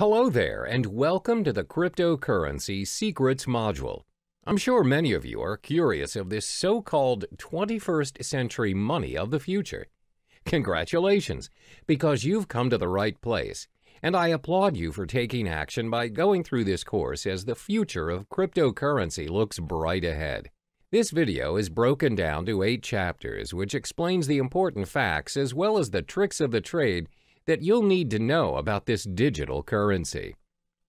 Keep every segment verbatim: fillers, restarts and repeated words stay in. Hello there, and welcome to the Cryptocurrency Secrets module. I'm sure many of you are curious of this so-called twenty-first century money of the future. Congratulations, because you've come to the right place, and I applaud you for taking action by going through this course as the future of cryptocurrency looks bright ahead. This video is broken down to eight chapters, which explains the important facts as well as the tricks of the trade that you'll need to know about this digital currency.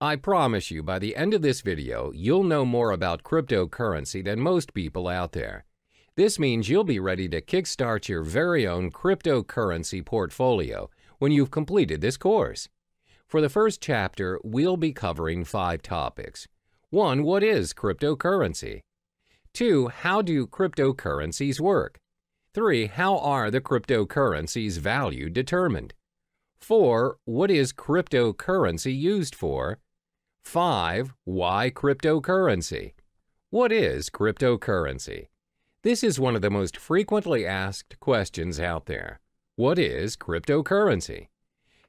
I promise you by the end of this video, you'll know more about cryptocurrency than most people out there. This means you'll be ready to kickstart your very own cryptocurrency portfolio when you've completed this course. For the first chapter, we'll be covering five topics. One, what is cryptocurrency? Two, how do cryptocurrencies work? Three, how are the cryptocurrency's value determined? Four, what is cryptocurrency used for? Five, why cryptocurrency? What is cryptocurrency? This is one of the most frequently asked questions out there. What is cryptocurrency?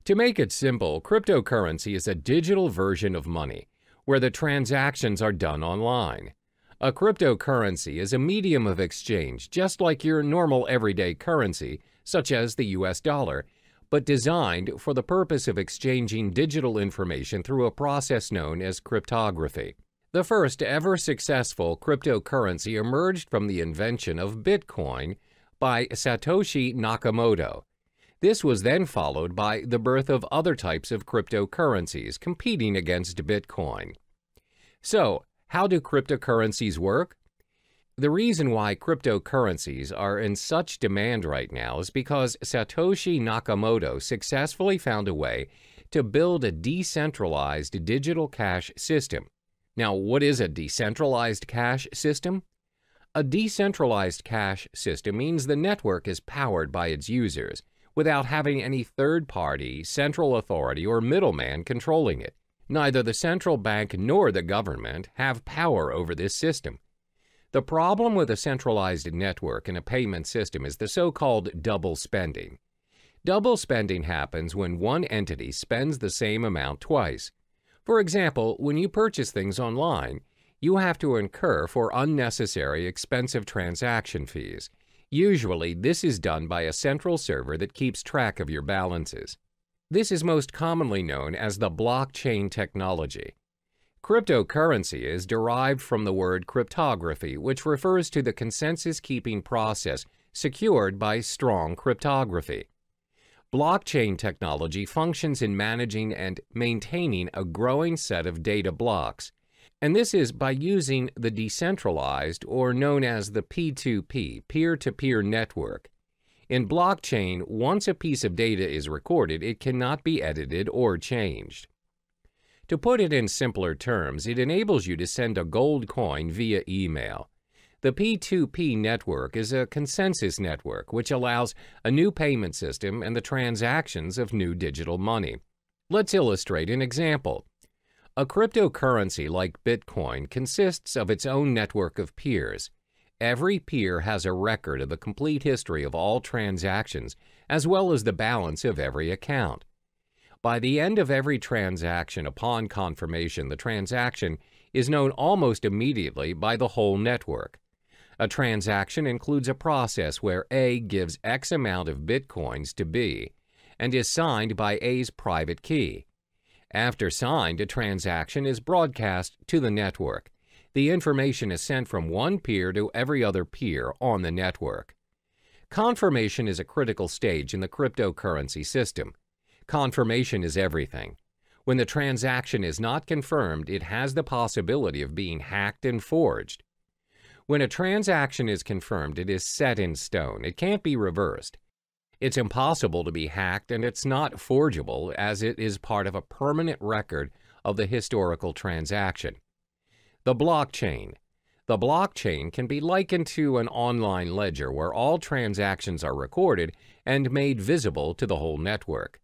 To make it simple, cryptocurrency is a digital version of money where the transactions are done online. A cryptocurrency is a medium of exchange just like your normal everyday currency, such as the U S dollar, but designed for the purpose of exchanging digital information through a process known as cryptography. The first ever successful cryptocurrency emerged from the invention of Bitcoin by Satoshi Nakamoto. This was then followed by the birth of other types of cryptocurrencies competing against Bitcoin. So, how do cryptocurrencies work? The reason why cryptocurrencies are in such demand right now is because Satoshi Nakamoto successfully found a way to build a decentralized digital cash system. Now, what is a decentralized cash system? A decentralized cash system means the network is powered by its users without having any third-party, central authority, or middleman controlling it. Neither the central bank nor the government have power over this system. The problem with a centralized network and a payment system is the so-called double spending. Double spending happens when one entity spends the same amount twice. For example, when you purchase things online, you have to incur for unnecessary expensive transaction fees. Usually, this is done by a central server that keeps track of your balances. This is most commonly known as the blockchain technology. Cryptocurrency is derived from the word cryptography, which refers to the consensus-keeping process secured by strong cryptography. Blockchain technology functions in managing and maintaining a growing set of data blocks, and this is by using the decentralized, or known as the P two P, peer-to-peer network. In blockchain, once a piece of data is recorded, it cannot be edited or changed. To put it in simpler terms, it enables you to send a gold coin via email. The P two P network is a consensus network which allows a new payment system and the transactions of new digital money. Let's illustrate an example. A cryptocurrency like Bitcoin consists of its own network of peers. Every peer has a record of the complete history of all transactions as well as the balance of every account. By the end of every transaction, upon confirmation, the transaction is known almost immediately by the whole network. A transaction includes a process where A gives X amount of bitcoins to B and is signed by A's private key. After signed, a transaction is broadcast to the network. The information is sent from one peer to every other peer on the network. Confirmation is a critical stage in the cryptocurrency system. Confirmation is everything. When the transaction is not confirmed, it has the possibility of being hacked and forged. When a transaction is confirmed, it is set in stone. It can't be reversed. It's impossible to be hacked, and it's not forgeable as it is part of a permanent record of the historical transaction. The blockchain. The blockchain can be likened to an online ledger where all transactions are recorded and made visible to the whole network.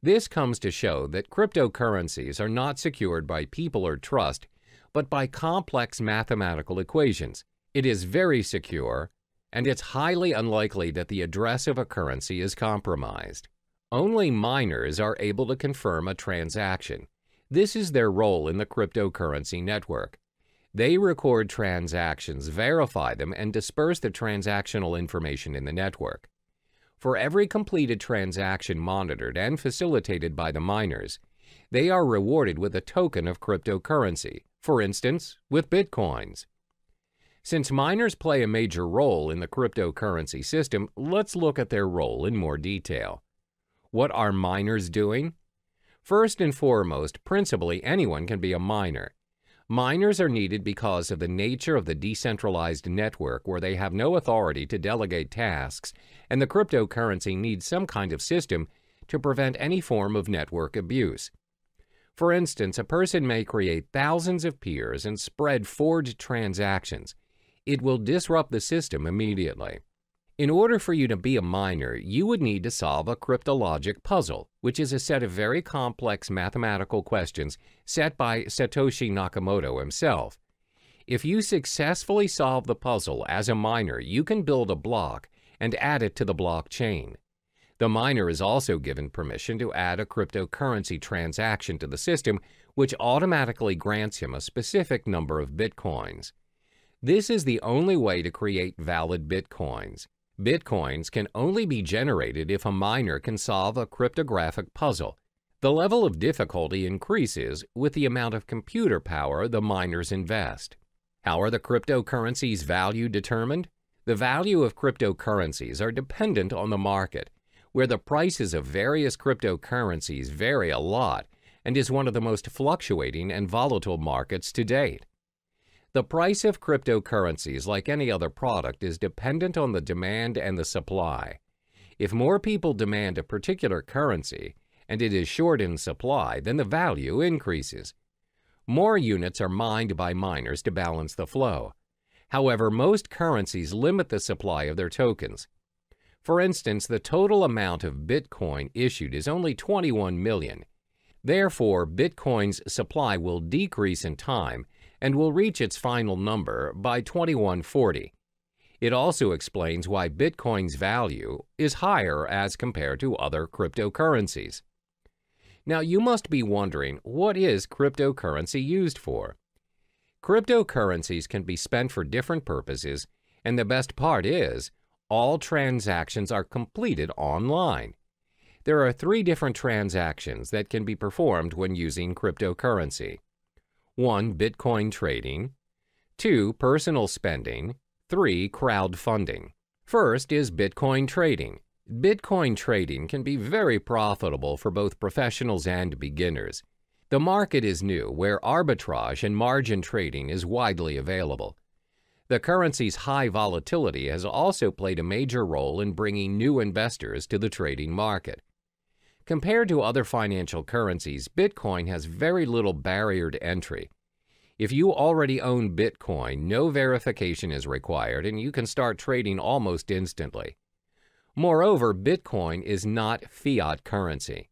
This comes to show that cryptocurrencies are not secured by people or trust, but by complex mathematical equations. It is very secure, and it's highly unlikely that the address of a currency is compromised. Only miners are able to confirm a transaction. This is their role in the cryptocurrency network. They record transactions, verify them, and disperse the transactional information in the network. For every completed transaction monitored and facilitated by the miners, they are rewarded with a token of cryptocurrency, for instance, with bitcoins. Since miners play a major role in the cryptocurrency system, let's look at their role in more detail. What are miners doing? First and foremost, principally anyone can be a miner. Miners are needed because of the nature of the decentralized network where they have no authority to delegate tasks, and the cryptocurrency needs some kind of system to prevent any form of network abuse. For instance, a person may create thousands of peers and spread forged transactions. It will disrupt the system immediately. In order for you to be a miner, you would need to solve a cryptologic puzzle, which is a set of very complex mathematical questions set by Satoshi Nakamoto himself. If you successfully solve the puzzle as a miner, you can build a block and add it to the blockchain. The miner is also given permission to add a cryptocurrency transaction to the system, which automatically grants him a specific number of bitcoins. This is the only way to create valid bitcoins. Bitcoins can only be generated if a miner can solve a cryptographic puzzle. The level of difficulty increases with the amount of computer power the miners invest. How are the cryptocurrency's value determined? The value of cryptocurrencies are dependent on the market, where the prices of various cryptocurrencies vary a lot and is one of the most fluctuating and volatile markets to date. The price of cryptocurrencies, like any other product, is dependent on the demand and the supply. If more people demand a particular currency and it is short in supply, then the value increases. More units are mined by miners to balance the flow. However, most currencies limit the supply of their tokens. For instance, the total amount of Bitcoin issued is only twenty-one million. Therefore, Bitcoin's supply will decrease in time and will reach its final number by twenty-one forty. It also explains why Bitcoin's value is higher as compared to other cryptocurrencies. Now, you must be wondering, what is cryptocurrency used for? Cryptocurrencies can be spent for different purposes, and the best part is, all transactions are completed online. There are three different transactions that can be performed when using cryptocurrency. one. Bitcoin trading. two. Personal spending. three. Crowdfunding. First is Bitcoin trading. Bitcoin trading can be very profitable for both professionals and beginners. The market is new, where arbitrage and margin trading is widely available. The currency's high volatility has also played a major role in bringing new investors to the trading market. Compared to other financial currencies, Bitcoin has very little barrier to entry. If you already own Bitcoin, no verification is required and you can start trading almost instantly. Moreover, Bitcoin is not fiat currency.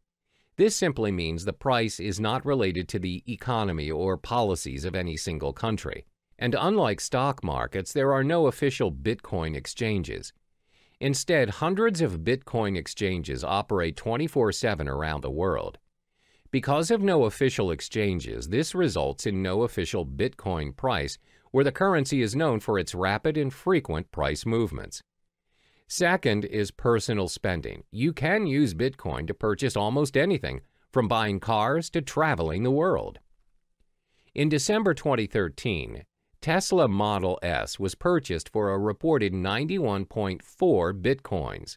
This simply means the price is not related to the economy or policies of any single country. And unlike stock markets, there are no official Bitcoin exchanges. Instead, hundreds of Bitcoin exchanges operate twenty-four seven around the world. Because of no official exchanges, this results in no official Bitcoin price, where the currency is known for its rapid and frequent price movements. Second is personal spending. You can use Bitcoin to purchase almost anything, from buying cars to traveling the world. In December twenty thirteen, Tesla Model S was purchased for a reported ninety-one point four bitcoins.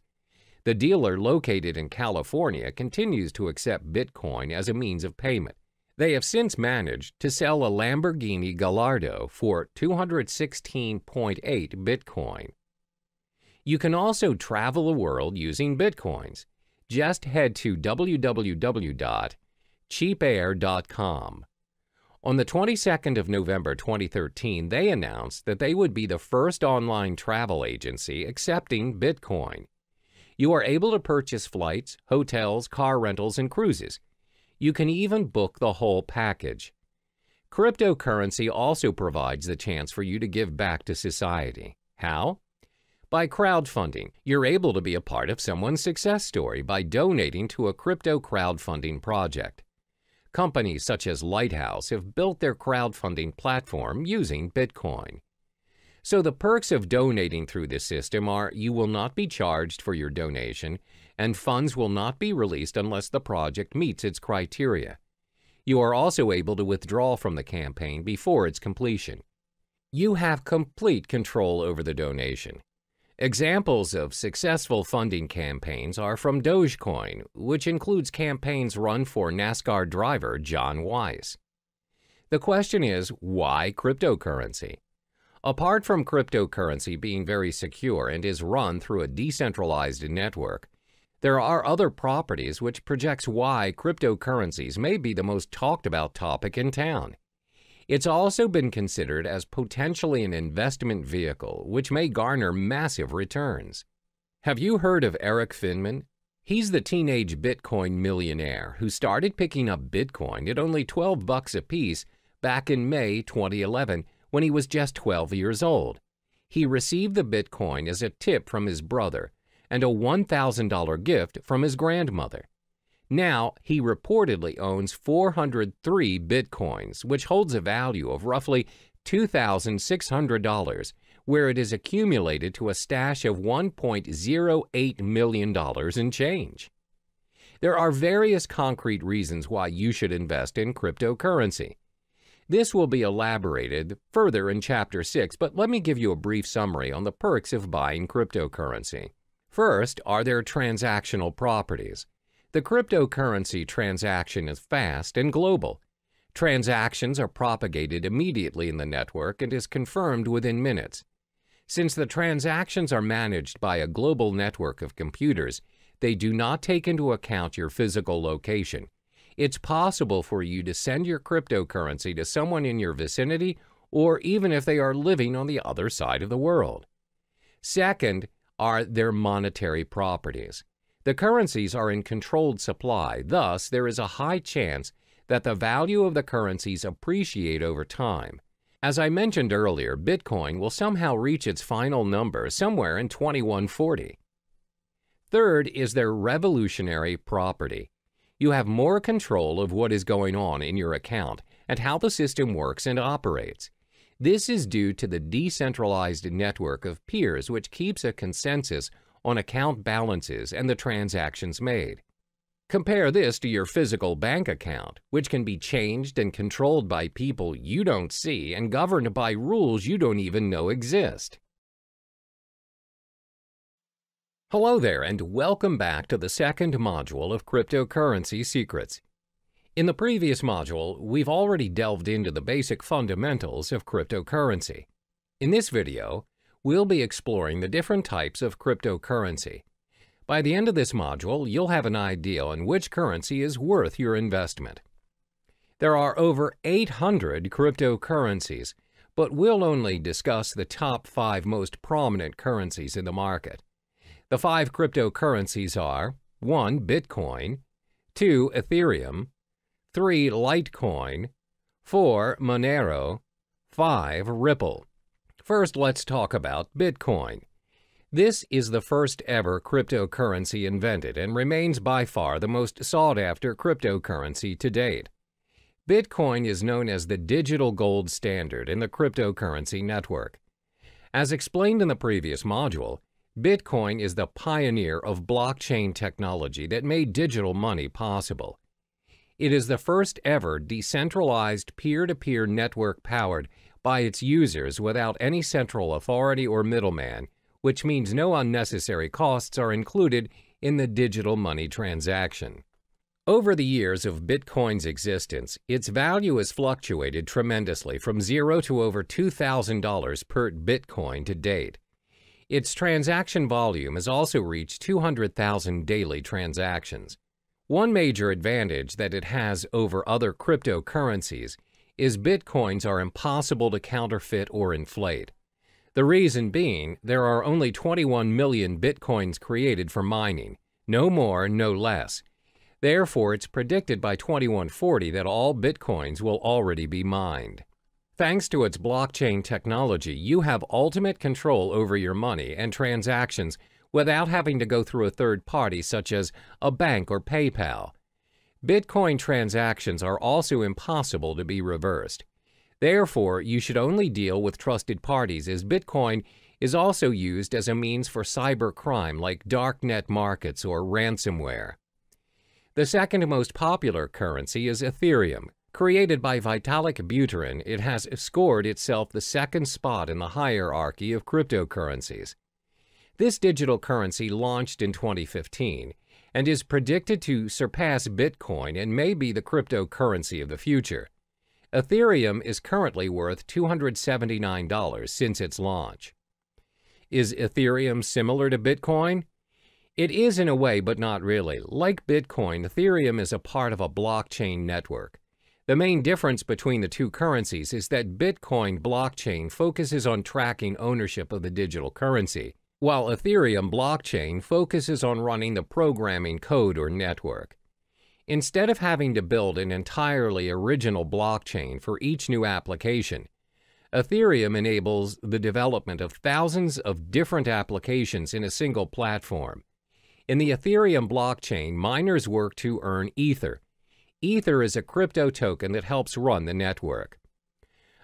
The dealer located in California continues to accept bitcoin as a means of payment. They have since managed to sell a Lamborghini Gallardo for two hundred sixteen point eight bitcoin. You can also travel the world using bitcoins. Just head to w w w dot cheap air dot com. On the twenty-second of November twenty thirteen, they announced that they would be the first online travel agency accepting Bitcoin. You are able to purchase flights, hotels, car rentals, and cruises. You can even book the whole package. Cryptocurrency also provides the chance for you to give back to society. How? By crowdfunding. You're able to be a part of someone's success story by donating to a crypto crowdfunding project. companies such as Lighthouse have built their crowdfunding platform using Bitcoin. So the perks of donating through this system are you will not be charged for your donation, and funds will not be released unless the project meets its criteria. You are also able to withdraw from the campaign before its completion. You have complete control over the donation. Examples of successful funding campaigns are from Dogecoin, which includes campaigns run for NASCAR driver John Weiss. The question is, why cryptocurrency? Apart from cryptocurrency being very secure and is run through a decentralized network, there are other properties which projects why cryptocurrencies may be the most talked about topic in town. It's also been considered as potentially an investment vehicle which may garner massive returns. Have you heard of Eric Finman? He's the teenage Bitcoin millionaire who started picking up Bitcoin at only twelve bucks a piece back in May twenty eleven when he was just twelve years old. He received the Bitcoin as a tip from his brother and a one thousand dollar gift from his grandmother. Now, he reportedly owns four hundred three Bitcoins, which holds a value of roughly two thousand six hundred dollars, where it is accumulated to a stash of one point zero eight million dollars in change. There are various concrete reasons why you should invest in cryptocurrency. This will be elaborated further in Chapter six, but let me give you a brief summary on the perks of buying cryptocurrency. First are their transactional properties. The cryptocurrency transaction is fast and global. Transactions are propagated immediately in the network and is confirmed within minutes. Since the transactions are managed by a global network of computers, they do not take into account your physical location. It's possible for you to send your cryptocurrency to someone in your vicinity or even if they are living on the other side of the world. Second are their monetary properties. The currencies are in controlled supply, thus there is a high chance that the value of the currencies appreciate over time. As I mentioned earlier, Bitcoin will somehow reach its final number somewhere in twenty one forty. Third is their revolutionary property. You have more control of what is going on in your account and how the system works and operates. This is due to the decentralized network of peers which keeps a consensus on account balances and the transactions made. Compare this to your physical bank account, which can be changed and controlled by people you don't see and governed by rules you don't even know exist. Hello there and welcome back to the second module of Cryptocurrency Secrets. In the previous module, we've already delved into the basic fundamentals of cryptocurrency. In this video, we'll be exploring the different types of cryptocurrency. By the end of this module, you'll have an idea on which currency is worth your investment. There are over eight hundred cryptocurrencies, but we'll only discuss the top five most prominent currencies in the market. The five cryptocurrencies are one Bitcoin, two Ethereum, three Litecoin, four Monero, five Ripple. First, let's talk about Bitcoin. This is the first ever cryptocurrency invented and remains by far the most sought after cryptocurrency to date. Bitcoin is known as the digital gold standard in the cryptocurrency network. As explained in the previous module, Bitcoin is the pioneer of blockchain technology that made digital money possible. It is the first ever decentralized peer-to-peer network powered by its users without any central authority or middleman, which means no unnecessary costs are included in the digital money transaction. Over the years of Bitcoin's existence, its value has fluctuated tremendously from zero to over two thousand dollars per Bitcoin to date. Its transaction volume has also reached two hundred thousand daily transactions. One major advantage that it has over other cryptocurrencies is Bitcoins are impossible to counterfeit or inflate. The reason being, there are only twenty one million Bitcoins created for mining, no more, no less. Therefore, it's predicted by twenty one forty that all Bitcoins will already be mined. Thanks to its blockchain technology, you have ultimate control over your money and transactions without having to go through a third party such as a bank or PayPal. Bitcoin transactions are also impossible to be reversed. Therefore, you should only deal with trusted parties, as Bitcoin is also used as a means for cybercrime like darknet markets or ransomware. The second most popular currency is Ethereum. Created by Vitalik Buterin, it has scored itself the second spot in the hierarchy of cryptocurrencies. This digital currency launched in twenty fifteen and is predicted to surpass Bitcoin and may be the cryptocurrency of the future. Ethereum is currently worth two hundred seventy-nine dollars since its launch. Is Ethereum similar to Bitcoin? It is in a way, but not really. Like Bitcoin, Ethereum is a part of a blockchain network. The main difference between the two currencies is that Bitcoin blockchain focuses on tracking ownership of the digital currency, while Ethereum blockchain focuses on running the programming code or network. Instead of having to build an entirely original blockchain for each new application, Ethereum enables the development of thousands of different applications in a single platform. In the Ethereum blockchain, miners work to earn Ether. Ether is a crypto token that helps run the network.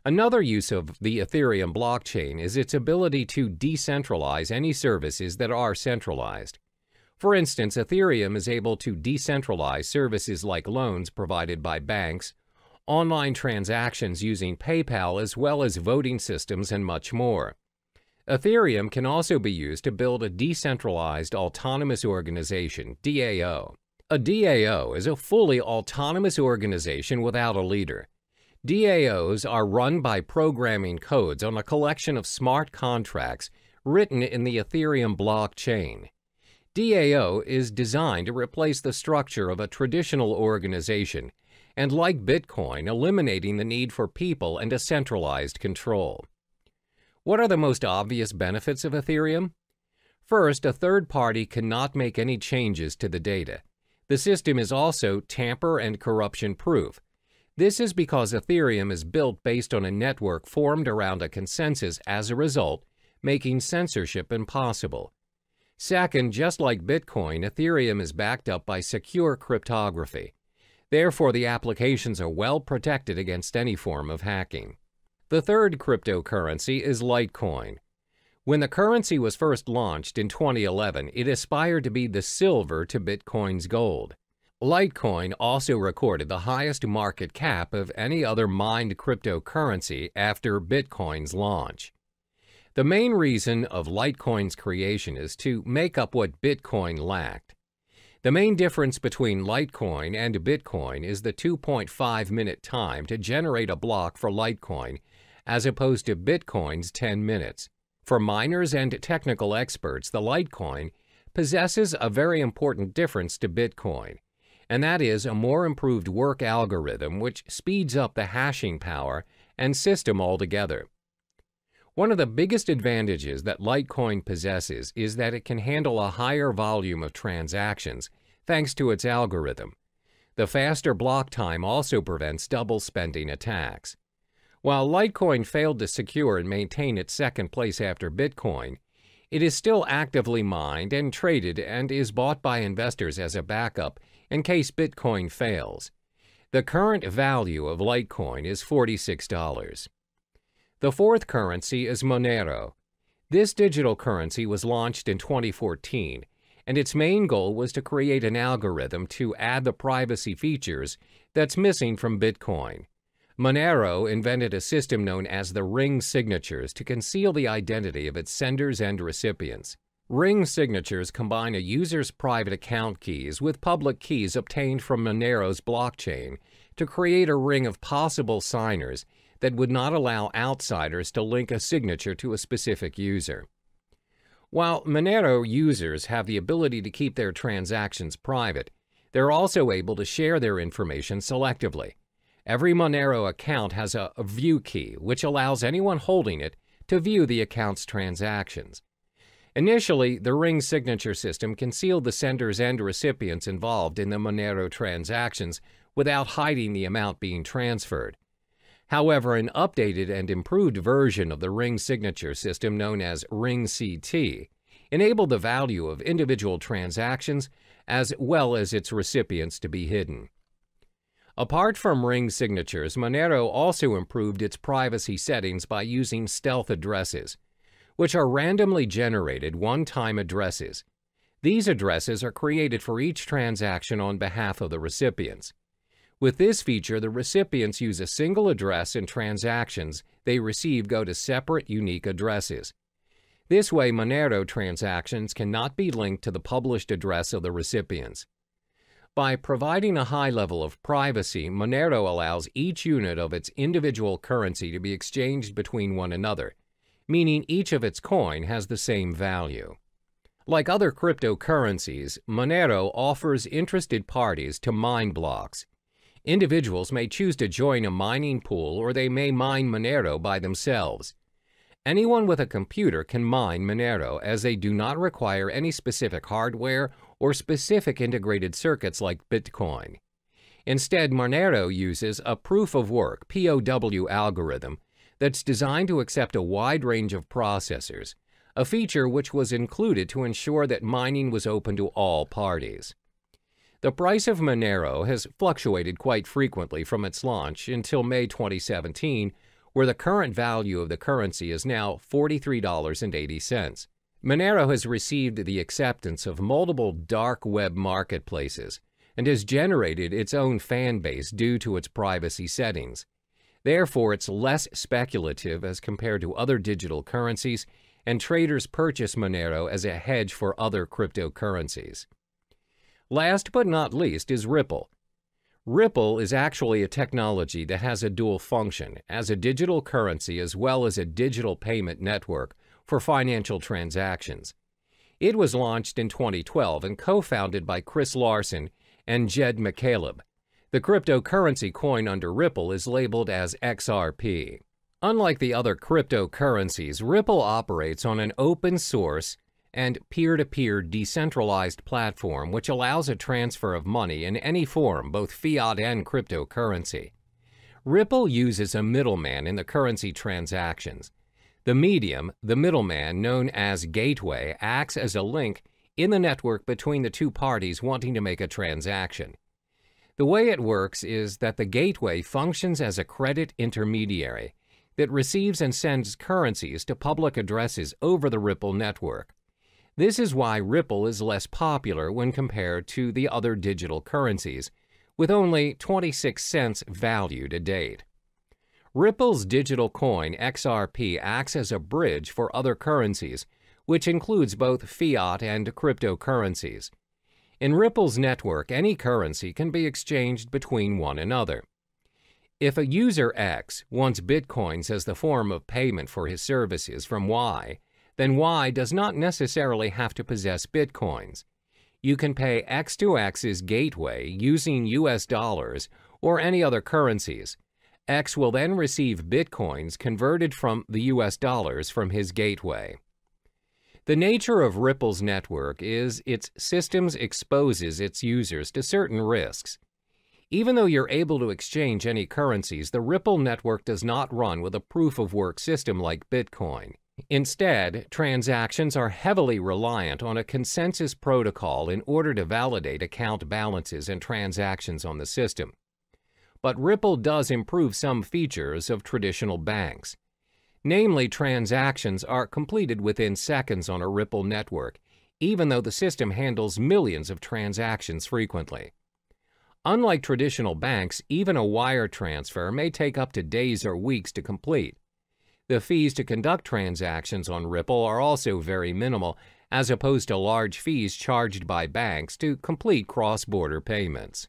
Another use of the Ethereum blockchain is its ability to decentralize any services that are centralized. For instance, Ethereum is able to decentralize services like loans provided by banks, online transactions using PayPal, as well as voting systems and much more. Ethereum can also be used to build a decentralized autonomous organization, D A O. A D A O is a fully autonomous organization without a leader. D A Os are run by programming codes on a collection of smart contracts written in the Ethereum blockchain. D A O is designed to replace the structure of a traditional organization and, like Bitcoin, eliminating the need for people and a centralized control. What are the most obvious benefits of Ethereum? First, a third party cannot make any changes to the data. The system is also tamper and corruption proof. This is because Ethereum is built based on a network formed around a consensus, as a result, making censorship impossible. Second, just like Bitcoin, Ethereum is backed up by secure cryptography. Therefore, the applications are well protected against any form of hacking. The third cryptocurrency is Litecoin. When the currency was first launched in twenty eleven, it aspired to be the silver to Bitcoin's gold. Litecoin also recorded the highest market cap of any other mined cryptocurrency after Bitcoin's launch. The main reason of Litecoin's creation is to make up what Bitcoin lacked. The main difference between Litecoin and Bitcoin is the two point five minute time to generate a block for Litecoin, as opposed to Bitcoin's ten minutes. For miners and technical experts, the Litecoin possesses a very important difference to Bitcoin, and that is a more improved work algorithm which speeds up the hashing power and system altogether. One of the biggest advantages that Litecoin possesses is that it can handle a higher volume of transactions thanks to its algorithm. The faster block time also prevents double spending attacks. While Litecoin failed to secure and maintain its second place after Bitcoin, it is still actively mined and traded and is bought by investors as a backup in case Bitcoin fails. The current value of Litecoin is forty-six dollars. The fourth currency is Monero. This digital currency was launched in twenty fourteen, and its main goal was to create an algorithm to add the privacy features that's missing from Bitcoin. Monero invented a system known as the Ring Signatures to conceal the identity of its senders and recipients. Ring Signatures combine a user's private account keys with public keys obtained from Monero's blockchain to create a ring of possible signers that would not allow outsiders to link a signature to a specific user. While Monero users have the ability to keep their transactions private, they're also able to share their information selectively. Every Monero account has a view key, which allows anyone holding it to view the account's transactions. Initially, the Ring Signature system concealed the senders and recipients involved in the Monero transactions without hiding the amount being transferred. However, an updated and improved version of the Ring Signature system, known as Ring C T, enabled the value of individual transactions as well as its recipients to be hidden. Apart from Ring Signatures, Monero also improved its privacy settings by using stealth addresses, which are randomly generated one-time addresses. These addresses are created for each transaction on behalf of the recipients. With this feature, the recipients use a single address and transactions they receive go to separate unique addresses. This way, Monero transactions cannot be linked to the published address of the recipients. By providing a high level of privacy, Monero allows each unit of its individual currency to be exchanged between one another, meaning each of its coin has the same value. Like other cryptocurrencies, Monero offers interested parties to mine blocks. Individuals may choose to join a mining pool, or they may mine Monero by themselves. Anyone with a computer can mine Monero, as they do not require any specific hardware or specific integrated circuits like Bitcoin. Instead, Monero uses a proof-of-work P O W algorithm that's designed to accept a wide range of processors, a feature which was included to ensure that mining was open to all parties. The price of Monero has fluctuated quite frequently from its launch until May twenty seventeen, where the current value of the currency is now forty-three dollars and eighty cents. Monero has received the acceptance of multiple dark web marketplaces and has generated its own fan base due to its privacy settings. Therefore, it's less speculative as compared to other digital currencies, and traders purchase Monero as a hedge for other cryptocurrencies. Last but not least is Ripple. Ripple is actually a technology that has a dual function as a digital currency as well as a digital payment network for financial transactions. It was launched in twenty twelve and co-founded by Chris Larson and Jed McCaleb. The cryptocurrency coin under Ripple is labeled as X R P. Unlike the other cryptocurrencies, Ripple operates on an open source and peer-to-peer decentralized platform which allows a transfer of money in any form, both fiat and cryptocurrency. Ripple uses a middleman in the currency transactions. The medium, the middleman known as gateway, acts as a link in the network between the two parties wanting to make a transaction. The way it works is that the gateway functions as a credit intermediary that receives and sends currencies to public addresses over the Ripple network. This is why Ripple is less popular when compared to the other digital currencies, with only twenty-six cents value to date. Ripple's digital coin X R P acts as a bridge for other currencies, which includes both fiat and cryptocurrencies. In Ripple's network, any currency can be exchanged between one another. If a user X wants Bitcoins as the form of payment for his services from Y, then Y does not necessarily have to possess Bitcoins. You can pay X to X's gateway using U S dollars or any other currencies. X will then receive Bitcoins converted from the U S dollars from his gateway. The nature of Ripple's network is its systems exposes its users to certain risks. Even though you're able to exchange any currencies, the Ripple network does not run with a proof-of-work system like Bitcoin. Instead, transactions are heavily reliant on a consensus protocol in order to validate account balances and transactions on the system. But Ripple does improve some features of traditional banks. Namely, transactions are completed within seconds on a Ripple network, even though the system handles millions of transactions frequently. Unlike traditional banks, even a wire transfer may take up to days or weeks to complete. The fees to conduct transactions on Ripple are also very minimal, as opposed to large fees charged by banks to complete cross-border payments.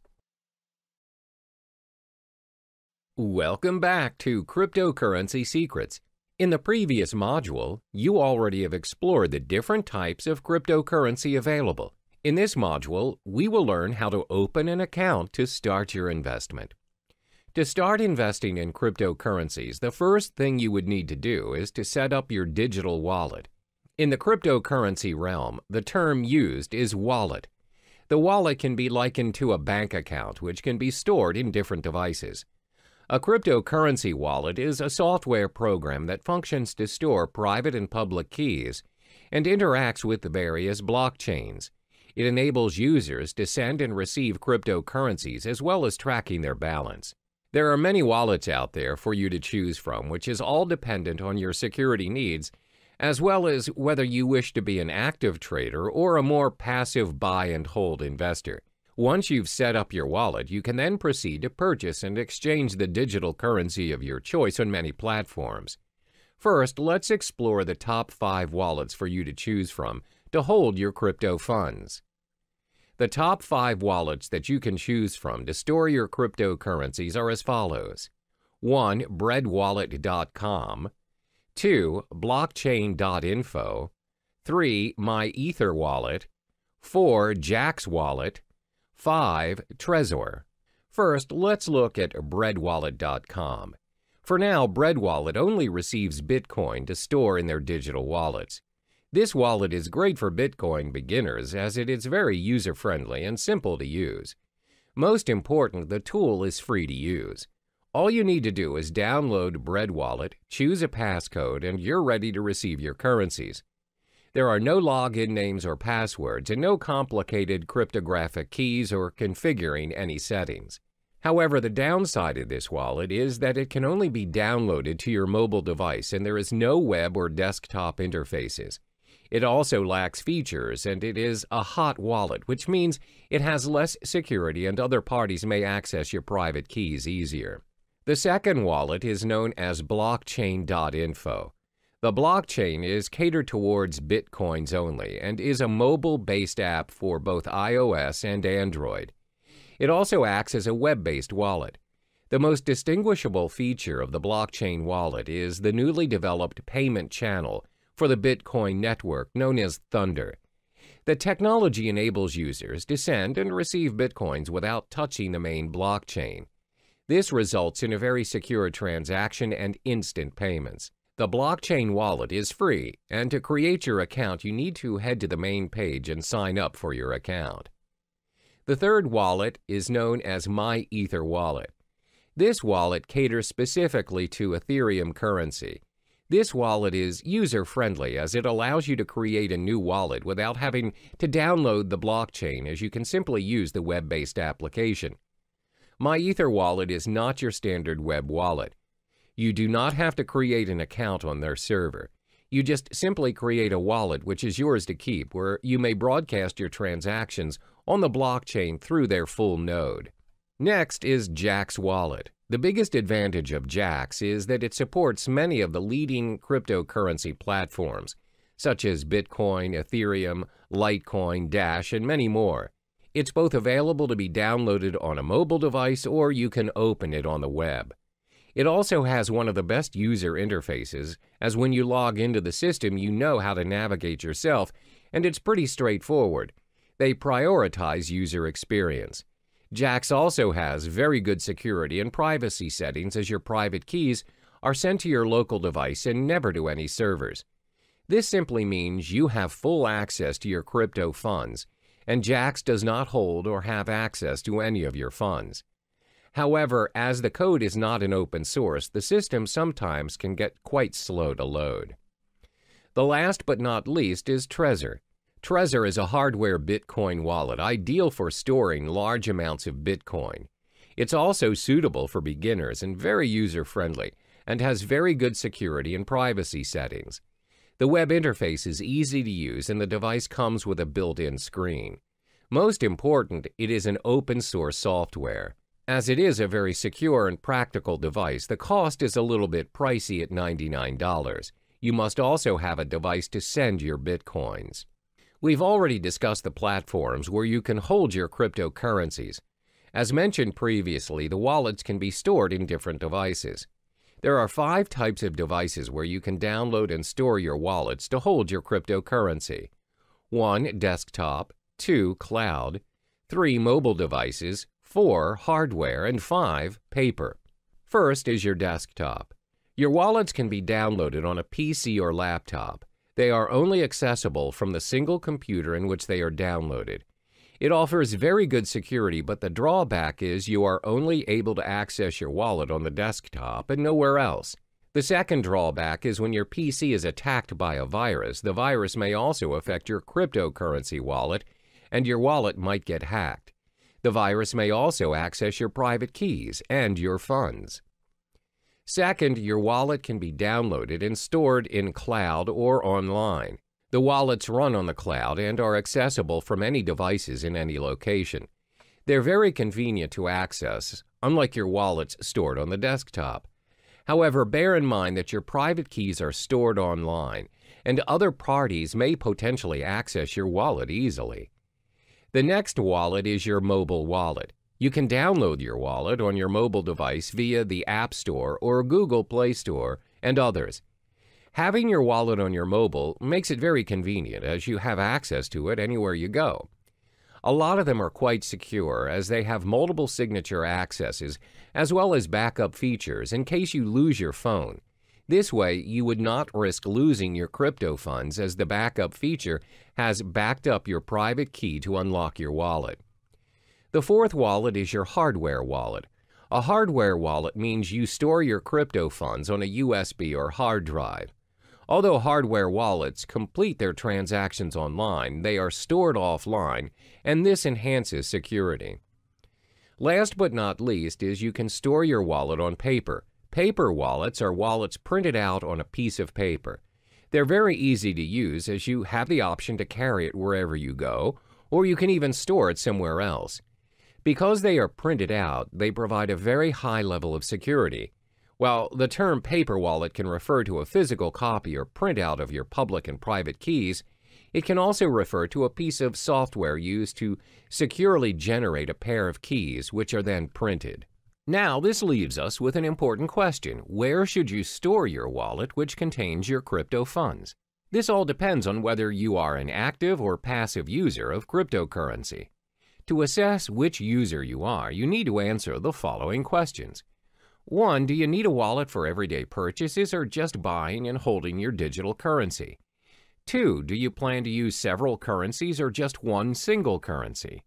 Welcome back to Cryptocurrency Secrets. In the previous module, you already have explored the different types of cryptocurrency available. In this module, we will learn how to open an account to start your investment. To start investing in cryptocurrencies, the first thing you would need to do is to set up your digital wallet. In the cryptocurrency realm, the term used is wallet. The wallet can be likened to a bank account, which can be stored in different devices. A cryptocurrency wallet is a software program that functions to store private and public keys and interacts with the various blockchains. It enables users to send and receive cryptocurrencies as well as tracking their balance. There are many wallets out there for you to choose from, which is all dependent on your security needs, as well as whether you wish to be an active trader or a more passive buy and hold investor. Once you've set up your wallet, you can then proceed to purchase and exchange the digital currency of your choice on many platforms. First, let's explore the top five wallets for you to choose from to hold your crypto funds. The top five wallets that you can choose from to store your cryptocurrencies are as follows. one. bread wallet dot com. two. blockchain dot info. three. MyEtherWallet. four. Jaxx Wallet. five. Trezor. First, let's look at bread wallet dot com. For now, BreadWallet only receives Bitcoin to store in their digital wallets. This wallet is great for Bitcoin beginners as it is very user-friendly and simple to use. Most important, the tool is free to use. All you need to do is download BreadWallet, choose a passcode, and you're ready to receive your currencies. There are no login names or passwords and no complicated cryptographic keys or configuring any settings. However, the downside of this wallet is that it can only be downloaded to your mobile device and there is no web or desktop interfaces. It also lacks features and it is a hot wallet, which means it has less security and other parties may access your private keys easier. The second wallet is known as blockchain dot info. The blockchain is catered towards Bitcoins only and is a mobile-based app for both iOS and Android. It also acts as a web-based wallet. The most distinguishable feature of the blockchain wallet is the newly developed payment channel for the Bitcoin network known as Thunder. The technology enables users to send and receive Bitcoins without touching the main blockchain. This results in a very secure transaction and instant payments. The blockchain wallet is free, and to create your account, you need to head to the main page and sign up for your account. The third wallet is known as MyEtherWallet. This wallet caters specifically to Ethereum currency. This wallet is user-friendly as it allows you to create a new wallet without having to download the blockchain, as you can simply use the web-based application. MyEtherWallet is not your standard web wallet. You do not have to create an account on their server. You just simply create a wallet which is yours to keep, where you may broadcast your transactions on the blockchain through their full node. Next is Jaxx Wallet. The biggest advantage of Jaxx is that it supports many of the leading cryptocurrency platforms, such as Bitcoin, Ethereum, Litecoin, Dash, and many more. It's both available to be downloaded on a mobile device or you can open it on the web. It also has one of the best user interfaces, as when you log into the system you know how to navigate yourself, and it's pretty straightforward. They prioritize user experience. Jaxx also has very good security and privacy settings, as your private keys are sent to your local device and never to any servers. This simply means you have full access to your crypto funds, and Jaxx does not hold or have access to any of your funds. However, as the code is not an open source, the system sometimes can get quite slow to load. The last but not least is Trezor. Trezor is a hardware Bitcoin wallet ideal for storing large amounts of Bitcoin. It's also suitable for beginners and very user-friendly, and has very good security and privacy settings. The web interface is easy to use and the device comes with a built-in screen. Most important, it is an open-source software. As it is a very secure and practical device, the cost is a little bit pricey at ninety-nine dollars. You must also have a device to send your Bitcoins. We've already discussed the platforms where you can hold your cryptocurrencies. As mentioned previously, the wallets can be stored in different devices. There are five types of devices where you can download and store your wallets to hold your cryptocurrency. one. Desktop. two. Cloud. three. Mobile devices. four. Hardware. And five. Paper. First is your desktop. Your wallets can be downloaded on a P C or laptop. They are only accessible from the single computer in which they are downloaded. It offers very good security, but the drawback is you are only able to access your wallet on the desktop and nowhere else. The second drawback is when your P C is attacked by a virus, the virus may also affect your cryptocurrency wallet, and your wallet might get hacked. The virus may also access your private keys and your funds. Second, your wallet can be downloaded and stored in cloud or online. The wallets run on the cloud and are accessible from any devices in any location. They're very convenient to access, unlike your wallets stored on the desktop. However, bear in mind that your private keys are stored online, and other parties may potentially access your wallet easily. The next wallet is your mobile wallet. You can download your wallet on your mobile device via the App Store or Google Play Store and others. Having your wallet on your mobile makes it very convenient as you have access to it anywhere you go. A lot of them are quite secure as they have multiple signature accesses as well as backup features in case you lose your phone. This way, you would not risk losing your crypto funds as the backup feature has backed up your private key to unlock your wallet. The fourth wallet is your hardware wallet. A hardware wallet means you store your crypto funds on a U S B or hard drive. Although hardware wallets complete their transactions online, they are stored offline, and this enhances security. Last but not least is you can store your wallet on paper. Paper wallets are wallets printed out on a piece of paper. They're very easy to use as you have the option to carry it wherever you go, or you can even store it somewhere else. Because they are printed out, they provide a very high level of security. While the term paper wallet can refer to a physical copy or printout of your public and private keys, it can also refer to a piece of software used to securely generate a pair of keys, which are then printed. Now, this leaves us with an important question. Where should you store your wallet which contains your crypto funds? This all depends on whether you are an active or passive user of cryptocurrency. To assess which user you are, you need to answer the following questions. one. Do you need a wallet for everyday purchases or just buying and holding your digital currency? two. Do you plan to use several currencies or just one single currency?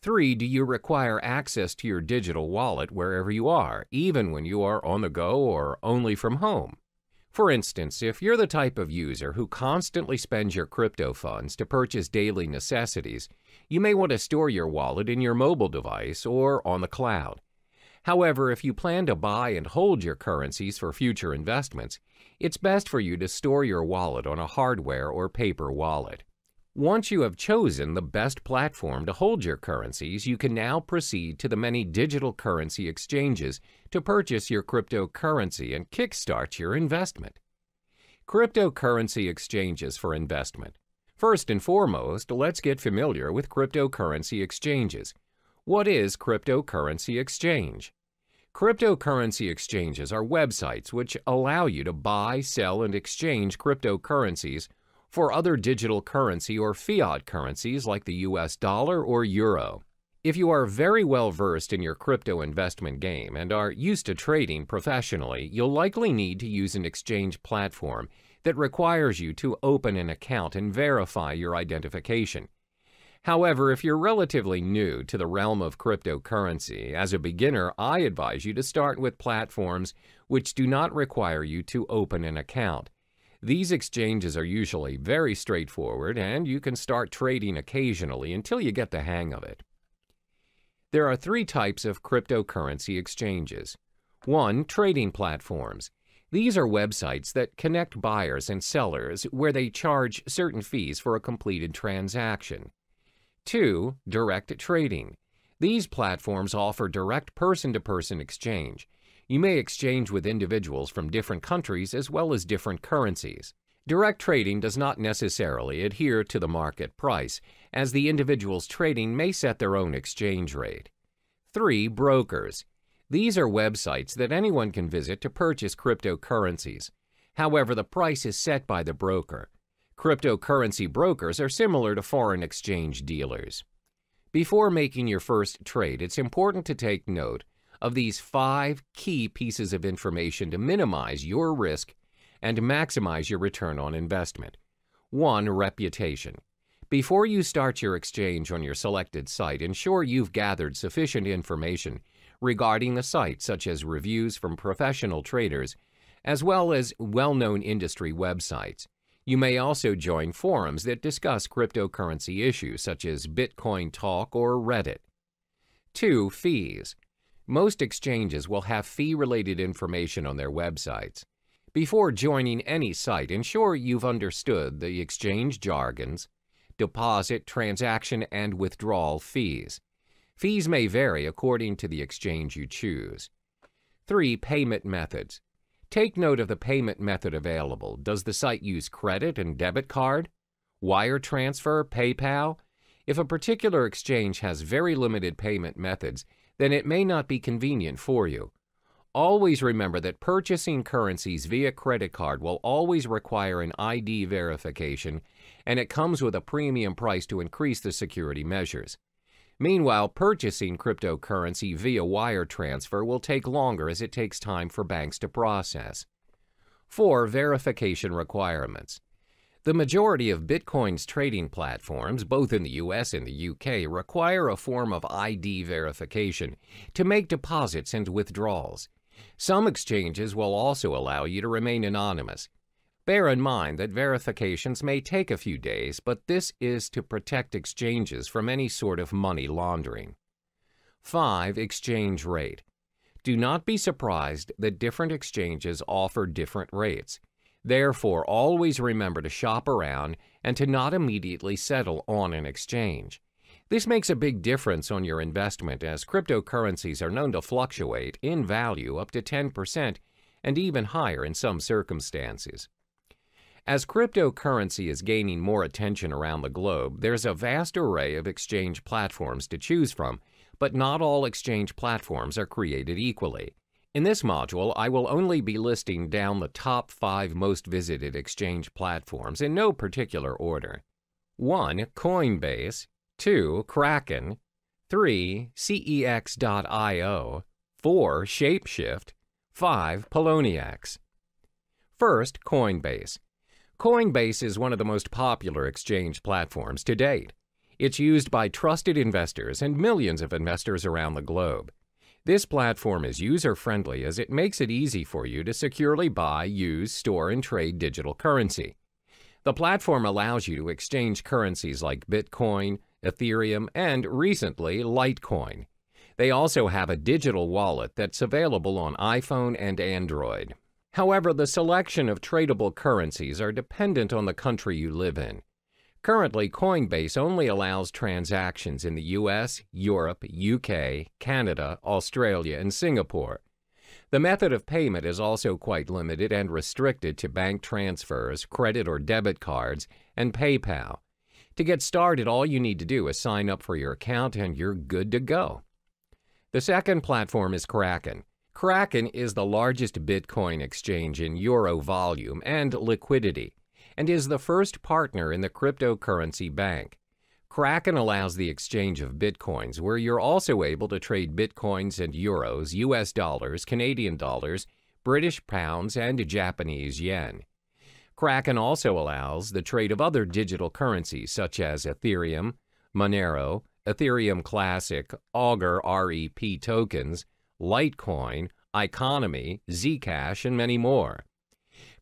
three. Do you require access to your digital wallet wherever you are, even when you are on the go or only from home? For instance, if you're the type of user who constantly spends your crypto funds to purchase daily necessities, you may want to store your wallet in your mobile device or on the cloud. However, if you plan to buy and hold your currencies for future investments, it's best for you to store your wallet on a hardware or paper wallet. Once you have chosen the best platform to hold your currencies, you can now proceed to the many digital currency exchanges to purchase your cryptocurrency and kickstart your investment. Cryptocurrency exchanges for investment. First and foremost, let's get familiar with cryptocurrency exchanges. What is cryptocurrency exchange? Cryptocurrency exchanges are websites which allow you to buy, sell, and exchange cryptocurrencies for other digital currency or fiat currencies like the U S dollar or euro. If you are very well versed in your crypto investment game and are used to trading professionally, you'll likely need to use an exchange platform that requires you to open an account and verify your identification. However, if you're relatively new to the realm of cryptocurrency, as a beginner, I advise you to start with platforms which do not require you to open an account. These exchanges are usually very straightforward, and you can start trading occasionally until you get the hang of it. There are three types of cryptocurrency exchanges. one. Trading platforms. These are websites that connect buyers and sellers where they charge certain fees for a completed transaction. two. Direct trading. These platforms offer direct person-to-person exchange. You may exchange with individuals from different countries as well as different currencies. Direct trading does not necessarily adhere to the market price, as the individuals trading may set their own exchange rate. three. Brokers. These are websites that anyone can visit to purchase cryptocurrencies. However, the price is set by the broker. Cryptocurrency brokers are similar to foreign exchange dealers. Before making your first trade, it's important to take note of these five key pieces of information to minimize your risk and maximize your return on investment. one. Reputation. Before you start your exchange on your selected site, ensure you've gathered sufficient information regarding the site, such as reviews from professional traders, as well as well-known industry websites. You may also join forums that discuss cryptocurrency issues such as Bitcoin Talk or Reddit. two. Fees. Most exchanges will have fee-related information on their websites. Before joining any site, ensure you've understood the exchange jargons, deposit, transaction, and withdrawal fees. Fees may vary according to the exchange you choose. three. Payment methods. Take note of the payment method available. Does the site use credit and debit card, wire transfer, PayPal? If a particular exchange has very limited payment methods, then it may not be convenient for you. Always remember that purchasing currencies via credit card will always require an I D verification, and it comes with a premium price to increase the security measures. Meanwhile, purchasing cryptocurrency via wire transfer will take longer as it takes time for banks to process. four. Verification requirements. The majority of Bitcoin's trading platforms, both in the U S and the U K, require a form of I D verification to make deposits and withdrawals. Some exchanges will also allow you to remain anonymous. Bear in mind that verifications may take a few days, but this is to protect exchanges from any sort of money laundering. five. Exchange rate. Do not be surprised that different exchanges offer different rates. Therefore, always remember to shop around and to not immediately settle on an exchange. This makes a big difference on your investment, as cryptocurrencies are known to fluctuate in value up to ten percent and even higher in some circumstances. As cryptocurrency is gaining more attention around the globe, there's a vast array of exchange platforms to choose from, but not all exchange platforms are created equally. In this module, I will only be listing down the top five most visited exchange platforms in no particular order. one. Coinbase. two. Kraken. three. C E X dot I O. four. Shapeshift. five. Poloniex. First, Coinbase. Coinbase is one of the most popular exchange platforms to date. It's used by trusted investors and millions of investors around the globe. This platform is user-friendly as it makes it easy for you to securely buy, use, store, and trade digital currency. The platform allows you to exchange currencies like Bitcoin, Ethereum, and recently, Litecoin. They also have a digital wallet that's available on iPhone and Android. However, the selection of tradable currencies are dependent on the country you live in. Currently, Coinbase only allows transactions in the U S, Europe, U K, Canada, Australia, and Singapore. The method of payment is also quite limited and restricted to bank transfers, credit or debit cards, and PayPal. To get started, all you need to do is sign up for your account and you're good to go. The second platform is Kraken. Kraken is the largest Bitcoin exchange in euro volume and liquidity, and is the first partner in the cryptocurrency bank. Kraken allows the exchange of Bitcoins, where you're also able to trade Bitcoins and euros, U S dollars, Canadian dollars, British pounds, and Japanese yen. Kraken also allows the trade of other digital currencies such as Ethereum, Monero, Ethereum Classic, Augur R E P tokens, Litecoin, Iconomy, Zcash, and many more.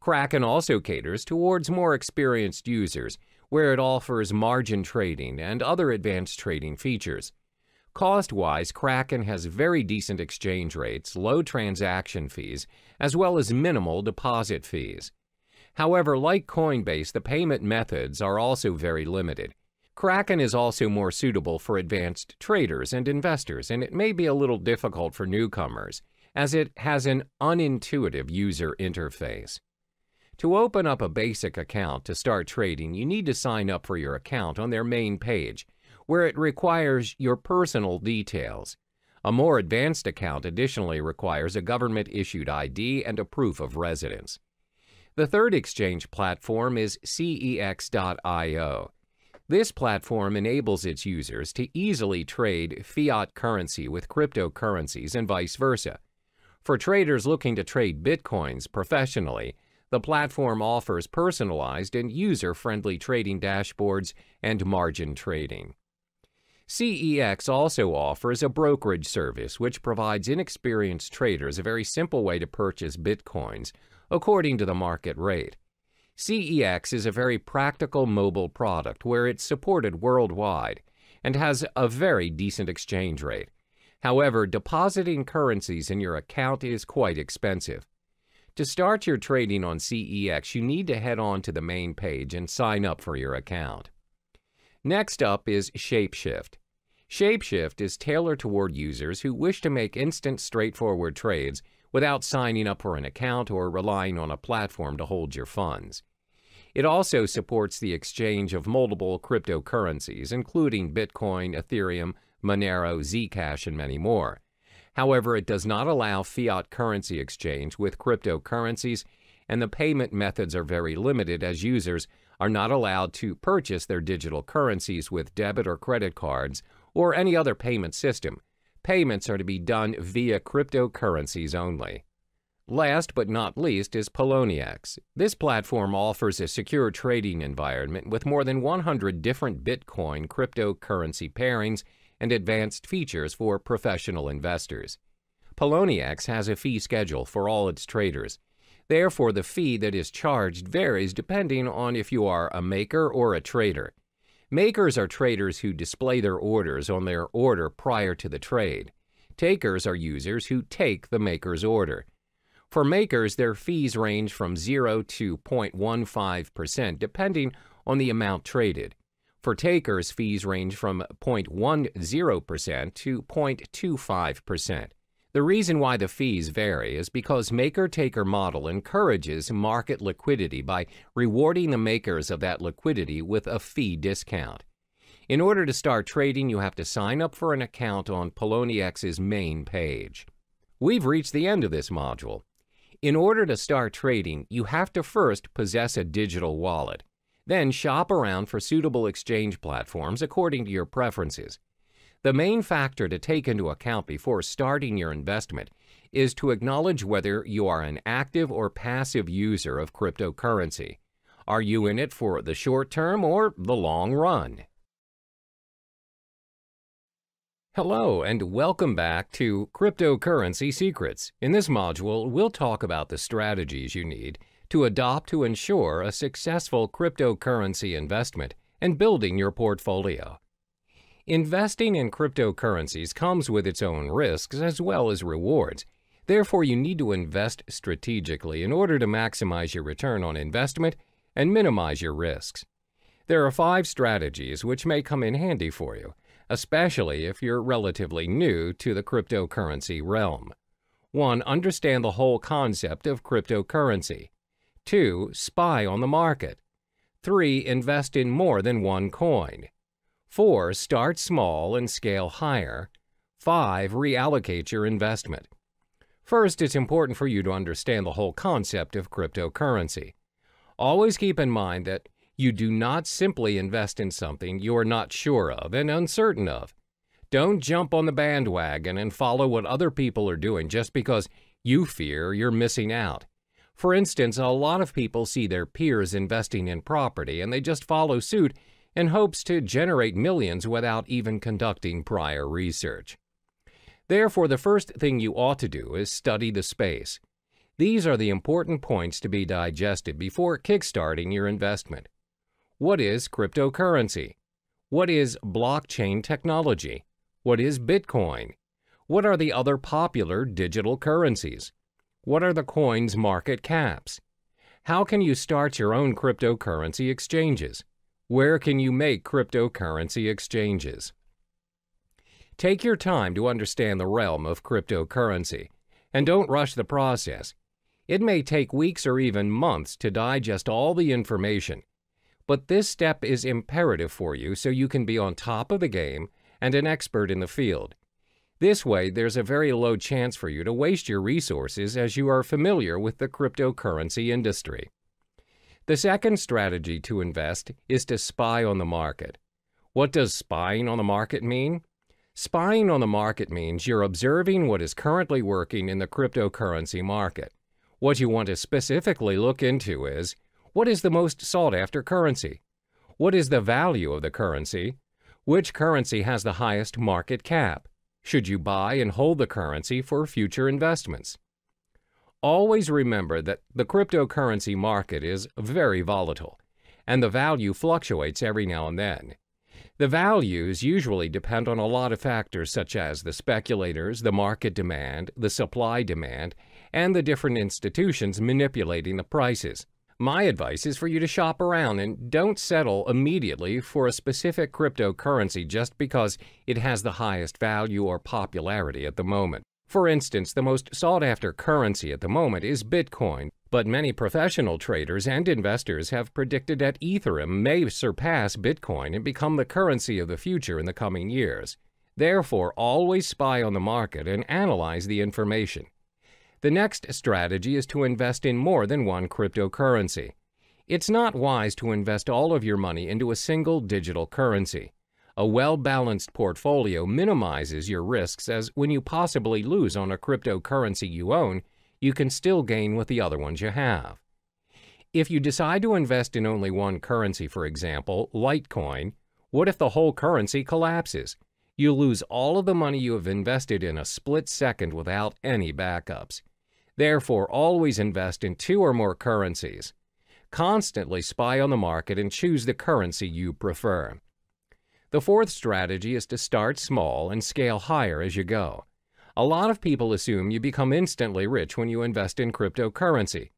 Kraken also caters towards more experienced users, where it offers margin trading and other advanced trading features. Cost-wise, Kraken has very decent exchange rates, low transaction fees, as well as minimal deposit fees. However, like Coinbase, the payment methods are also very limited. Kraken is also more suitable for advanced traders and investors, and it may be a little difficult for newcomers, as it has an unintuitive user interface. To open up a basic account to start trading, you need to sign up for your account on their main page, where it requires your personal details. A more advanced account additionally requires a government-issued I D and a proof of residence. The third exchange platform is C E X dot I O. This platform enables its users to easily trade fiat currency with cryptocurrencies and vice versa. For traders looking to trade Bitcoins professionally, the platform offers personalized and user-friendly trading dashboards and margin trading. C E X also offers a brokerage service which provides inexperienced traders a very simple way to purchase Bitcoins according to the market rate. C E X is a very practical mobile product where it's supported worldwide and has a very decent exchange rate. However, depositing currencies in your account is quite expensive. To start your trading on C E X, you need to head on to the main page and sign up for your account. Next up is Shapeshift. Shapeshift is tailored toward users who wish to make instant, straightforward trades without signing up for an account or relying on a platform to hold your funds. It also supports the exchange of multiple cryptocurrencies, including Bitcoin, Ethereum, Monero, Zcash, and many more. However, it does not allow fiat currency exchange with cryptocurrencies, and the payment methods are very limited as users are not allowed to purchase their digital currencies with debit or credit cards or any other payment system. Payments are to be done via cryptocurrencies only. Last but not least is Poloniex. This platform offers a secure trading environment with more than one hundred different Bitcoin cryptocurrency pairings and advanced features for professional investors. Poloniex has a fee schedule for all its traders. Therefore, the fee that is charged varies depending on if you are a maker or a trader. Makers are traders who display their orders on their order prior to the trade. Takers are users who take the maker's order. For makers, their fees range from zero to zero point one five percent depending on the amount traded. For takers, fees range from zero point one zero percent to zero point two five percent. The reason why the fees vary is because maker-taker model encourages market liquidity by rewarding the makers of that liquidity with a fee discount. In order to start trading, you have to sign up for an account on Poloniex's main page. We've reached the end of this module. In order to start trading, you have to first possess a digital wallet. Then shop around for suitable exchange platforms according to your preferences. The main factor to take into account before starting your investment is to acknowledge whether you are an active or passive user of cryptocurrency. Are you in it for the short term or the long run? Hello and welcome back to Cryptocurrency Secrets. In this module, we'll talk about the strategies you need to adopt to ensure a successful cryptocurrency investment and building your portfolio. Investing in cryptocurrencies comes with its own risks as well as rewards. Therefore, you need to invest strategically in order to maximize your return on investment and minimize your risks. There are five strategies which may come in handy for you, especially if you're relatively new to the cryptocurrency realm. one. Understand the whole concept of cryptocurrency. two. Spy on the market. three. Invest in more than one coin. four. Start small and scale higher. five. Reallocate your investment. First, it's important for you to understand the whole concept of cryptocurrency. Always keep in mind that you do not simply invest in something you are not sure of and uncertain of. Don't jump on the bandwagon and follow what other people are doing just because you fear you're missing out. For instance, a lot of people see their peers investing in property and they just follow suit in hopes to generate millions without even conducting prior research. Therefore, the first thing you ought to do is study the space. These are the important points to be digested before kickstarting your investment. What is cryptocurrency? What is blockchain technology? What is Bitcoin? What are the other popular digital currencies? What are the coins' market caps? How can you start your own cryptocurrency exchanges? Where can you make cryptocurrency exchanges? Take your time to understand the realm of cryptocurrency, and don't rush the process. It may take weeks or even months to digest all the information, but this step is imperative for you so you can be on top of the game and an expert in the field. This way, there's a very low chance for you to waste your resources as you are familiar with the cryptocurrency industry. The second strategy to invest is to spy on the market. What does spying on the market mean? Spying on the market means you're observing what is currently working in the cryptocurrency market. What you want to specifically look into is, what is the most sought-after currency? What is the value of the currency? Which currency has the highest market cap? Should you buy and hold the currency for future investments? Always remember that the cryptocurrency market is very volatile, and the value fluctuates every now and then. The values usually depend on a lot of factors such as the speculators, the market demand, the supply demand, and the different institutions manipulating the prices. My advice is for you to shop around and don't settle immediately for a specific cryptocurrency just because it has the highest value or popularity at the moment. For instance, the most sought-after currency at the moment is Bitcoin, but many professional traders and investors have predicted that Ethereum may surpass Bitcoin and become the currency of the future in the coming years. Therefore, always spy on the market and analyze the information. The next strategy is to invest in more than one cryptocurrency. It's not wise to invest all of your money into a single digital currency. A well-balanced portfolio minimizes your risks, as when you possibly lose on a cryptocurrency you own, you can still gain with the other ones you have. If you decide to invest in only one currency, for example, Litecoin, what if the whole currency collapses? You lose all of the money you have invested in a split second without any backups. Therefore, always invest in two or more currencies. Constantly spy on the market and choose the currency you prefer. The fourth strategy is to start small and scale higher as you go. A lot of people assume you become instantly rich when you invest in cryptocurrency.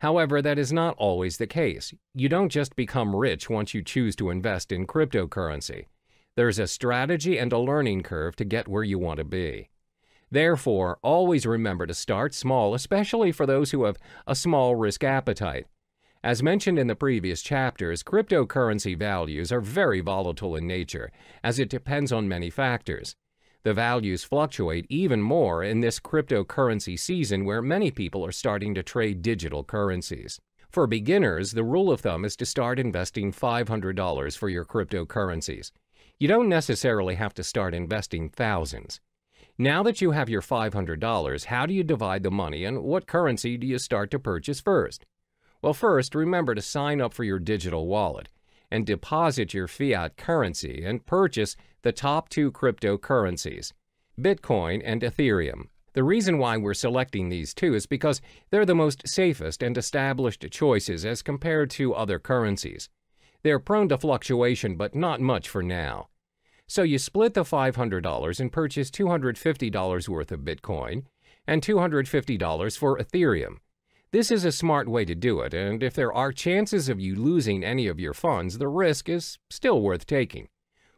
However, that is not always the case. You don't just become rich once you choose to invest in cryptocurrency. There's a strategy and a learning curve to get where you want to be. Therefore, always remember to start small, especially for those who have a small risk appetite. As mentioned in the previous chapters, cryptocurrency values are very volatile in nature, as it depends on many factors. The values fluctuate even more in this cryptocurrency season where many people are starting to trade digital currencies. For beginners, the rule of thumb is to start investing five hundred dollars for your cryptocurrencies. You don't necessarily have to start investing thousands. Now that you have your five hundred dollars, how do you divide the money and what currency do you start to purchase first? Well, first, remember to sign up for your digital wallet and deposit your fiat currency and purchase the top two cryptocurrencies, Bitcoin and Ethereum. The reason why we're selecting these two is because they're the most safest and established choices as compared to other currencies. They're prone to fluctuation, but not much for now. So you split the five hundred dollars and purchase two hundred fifty dollars worth of Bitcoin and two hundred fifty dollars for Ethereum. This is a smart way to do it, and if there are chances of you losing any of your funds, the risk is still worth taking.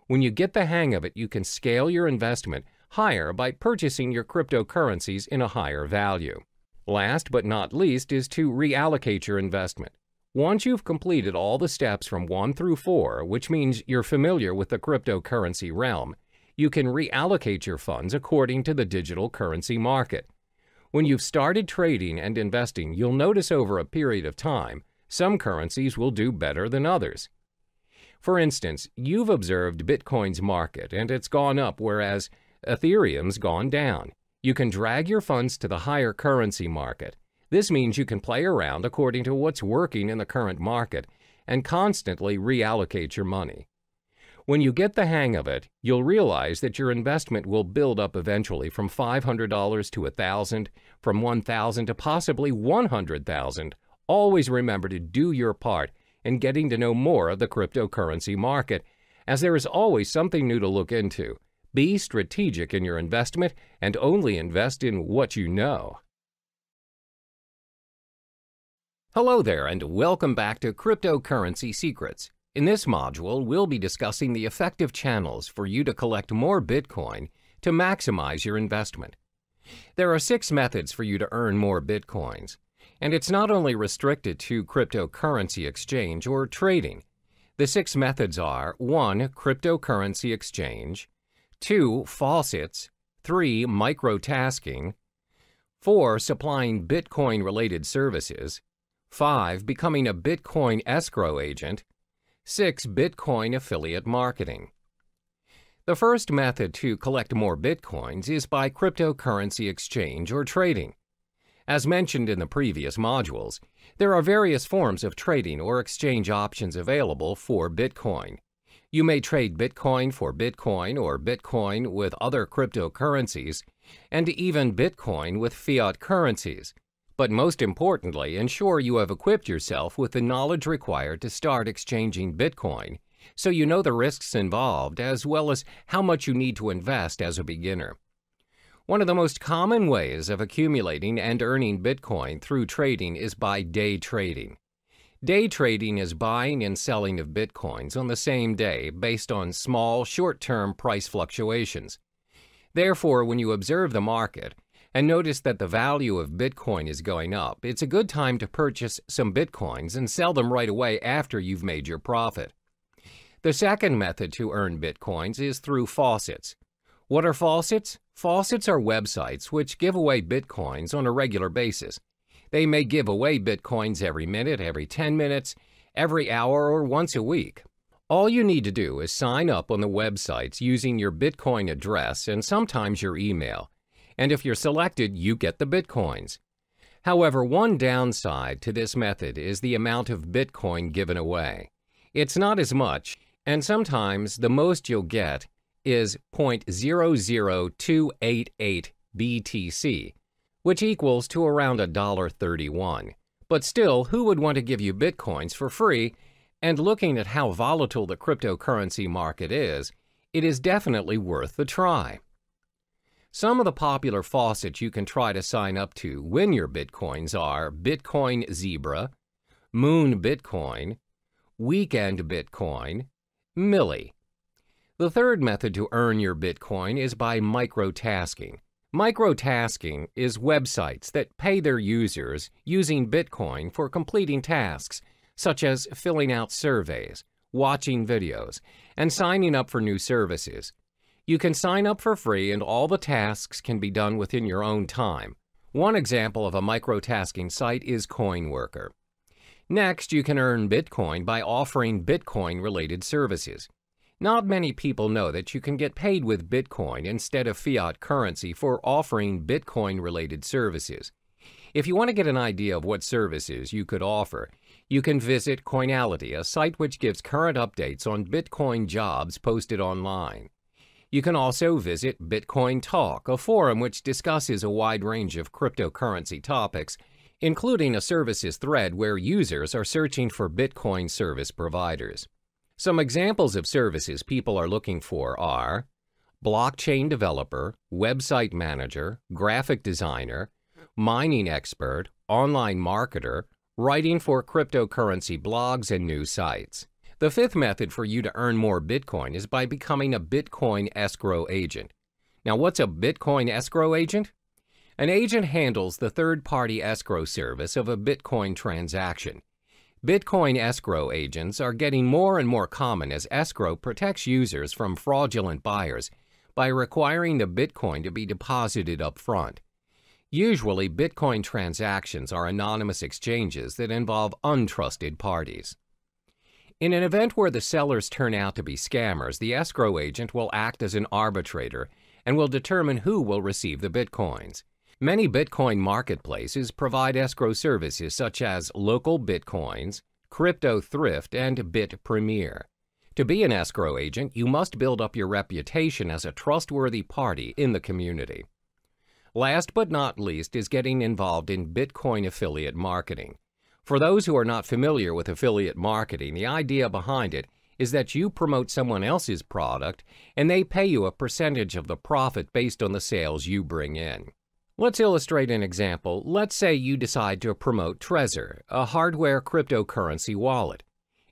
When you get the hang of it, you can scale your investment higher by purchasing your cryptocurrencies in a higher value. Last but not least is to reallocate your investment. Once you've completed all the steps from one through four, which means you're familiar with the cryptocurrency realm, you can reallocate your funds according to the digital currency market. When you've started trading and investing, you'll notice over a period of time, some currencies will do better than others. For instance, you've observed Bitcoin's market and it's gone up, whereas Ethereum's gone down. You can drag your funds to the higher currency market. This means you can play around according to what's working in the current market and constantly reallocate your money. When you get the hang of it, you'll realize that your investment will build up eventually from five hundred dollars to one thousand dollars, from one thousand dollars to possibly one hundred thousand dollars. Always remember to do your part in getting to know more of the cryptocurrency market, as there is always something new to look into. Be strategic in your investment and only invest in what you know. Hello there and welcome back to Cryptocurrency Secrets. In this module, we'll be discussing the effective channels for you to collect more Bitcoin to maximize your investment. There are six methods for you to earn more Bitcoins, and it's not only restricted to cryptocurrency exchange or trading. The six methods are one Cryptocurrency exchange, two Faucets, three Microtasking, four Supplying Bitcoin-related services, five Becoming a Bitcoin escrow agent, six Bitcoin affiliate marketing. The first method to collect more Bitcoins is by cryptocurrency exchange or trading. As mentioned in the previous modules, there are various forms of trading or exchange options available for Bitcoin. You may trade Bitcoin for Bitcoin or Bitcoin with other cryptocurrencies, and even Bitcoin with fiat currencies. But most importantly, ensure you have equipped yourself with the knowledge required to start exchanging Bitcoin, so you know the risks involved as well as how much you need to invest as a beginner. One of the most common ways of accumulating and earning Bitcoin through trading is by day trading. Day trading is buying and selling of Bitcoins on the same day based on small, short-term price fluctuations. Therefore, when you observe the market and notice that the value of Bitcoin is going up, it's a good time to purchase some Bitcoins and sell them right away after you've made your profit. The second method to earn Bitcoins is through faucets. What are faucets? Faucets are websites which give away Bitcoins on a regular basis. They may give away Bitcoins every minute, every ten minutes, every hour, or once a week. All you need to do is sign up on the websites using your Bitcoin address and sometimes your email. And if you're selected, you get the Bitcoins. However, one downside to this method is the amount of Bitcoin given away. It's not as much, and sometimes the most you'll get is zero point zero zero two eight eight B T C. which equals to around a dollar thirty-one. But still, who would want to give you Bitcoins for free? And looking at how volatile the cryptocurrency market is, it is definitely worth the try. Some of the popular faucets you can try to sign up to win your Bitcoins are Bitcoin Zebra, Moon Bitcoin, Weekend Bitcoin, Millie. The third method to earn your Bitcoin is by microtasking. Microtasking is websites that pay their users using Bitcoin for completing tasks such as filling out surveys, watching videos, and signing up for new services. You can sign up for free and all the tasks can be done within your own time. One example of a microtasking site is CoinWorker. Next, you can earn Bitcoin by offering Bitcoin-related services. Not many people know that you can get paid with Bitcoin instead of fiat currency for offering Bitcoin-related services. If you want to get an idea of what services you could offer, you can visit Coinality, a site which gives current updates on Bitcoin jobs posted online. You can also visit Bitcoin Talk, a forum which discusses a wide range of cryptocurrency topics, including a services thread where users are searching for Bitcoin service providers. Some examples of services people are looking for are blockchain developer, website manager, graphic designer, mining expert, online marketer, writing for cryptocurrency blogs and news sites. The fifth method for you to earn more Bitcoin is by becoming a Bitcoin escrow agent. Now, what's a Bitcoin escrow agent? An agent handles the third-party escrow service of a Bitcoin transaction. Bitcoin escrow agents are getting more and more common as escrow protects users from fraudulent buyers by requiring the Bitcoin to be deposited up front. Usually, Bitcoin transactions are anonymous exchanges that involve untrusted parties. In an event where the sellers turn out to be scammers, the escrow agent will act as an arbitrator and will determine who will receive the Bitcoins. Many Bitcoin marketplaces provide escrow services such as Local Bitcoins, Crypto Thrift, and Bit Premier. To be an escrow agent, you must build up your reputation as a trustworthy party in the community. Last but not least is getting involved in Bitcoin affiliate marketing. For those who are not familiar with affiliate marketing, the idea behind it is that you promote someone else's product and they pay you a percentage of the profit based on the sales you bring in. Let's illustrate an example. Let's say you decide to promote Trezor, a hardware cryptocurrency wallet.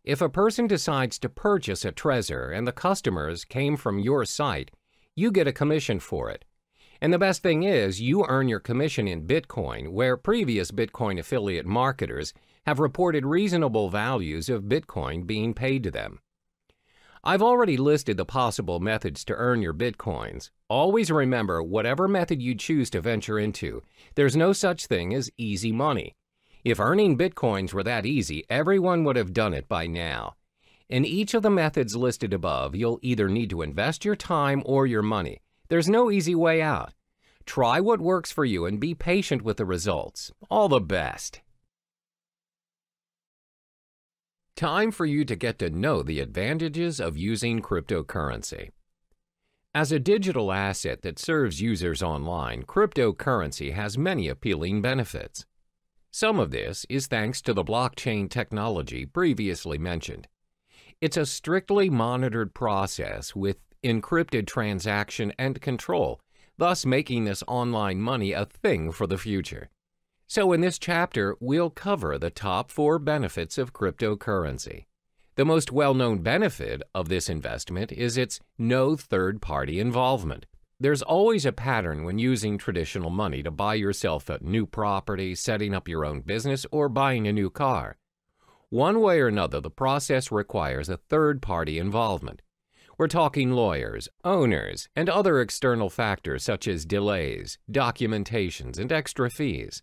If a person decides to purchase a Trezor and the customers came from your site, you get a commission for it. And the best thing is, you earn your commission in Bitcoin, where previous Bitcoin affiliate marketers have reported reasonable values of Bitcoin being paid to them. I've already listed the possible methods to earn your Bitcoins. Always remember, whatever method you choose to venture into, there's no such thing as easy money. If earning Bitcoins were that easy, everyone would have done it by now. In each of the methods listed above, you'll either need to invest your time or your money. There's no easy way out. Try what works for you and be patient with the results. All the best. Time for you to get to know the advantages of using cryptocurrency. As a digital asset that serves users online, cryptocurrency has many appealing benefits. Some of this is thanks to the blockchain technology previously mentioned. It's a strictly monitored process with encrypted transaction and control, thus making this online money a thing for the future. So in this chapter, we'll cover the top four benefits of cryptocurrency. The most well-known benefit of this investment is its no third-party involvement. There's always a pattern when using traditional money to buy yourself a new property, setting up your own business, or buying a new car. One way or another, the process requires a third-party involvement. We're talking lawyers, owners, and other external factors such as delays, documentations, and extra fees.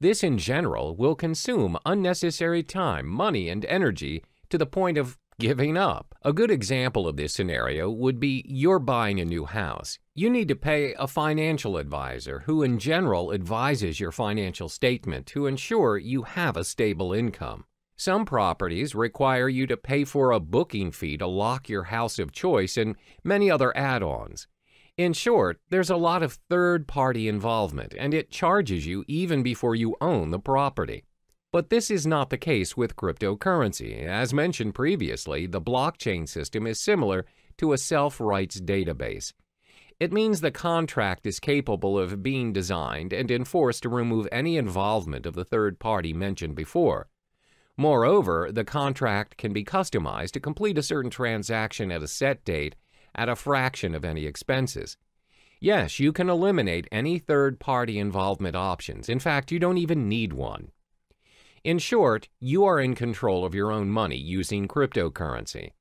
This, in general, will consume unnecessary time, money, and energy to the point of giving up. A good example of this scenario would be you're buying a new house. You need to pay a financial advisor who, in general, advises your financial statement to ensure you have a stable income. Some properties require you to pay for a booking fee to lock your house of choice and many other add-ons. In short, there's a lot of third-party involvement, and it charges you even before you own the property. But this is not the case with cryptocurrency. As mentioned previously, the blockchain system is similar to a self-rights database. It means the contract is capable of being designed and enforced to remove any involvement of the third party mentioned before. Moreover, the contract can be customized to complete a certain transaction at a set date at a fraction of any expenses. Yes, you can eliminate any third-party involvement options. In fact, you don't even need one. In short, you are in control of your own money using cryptocurrency.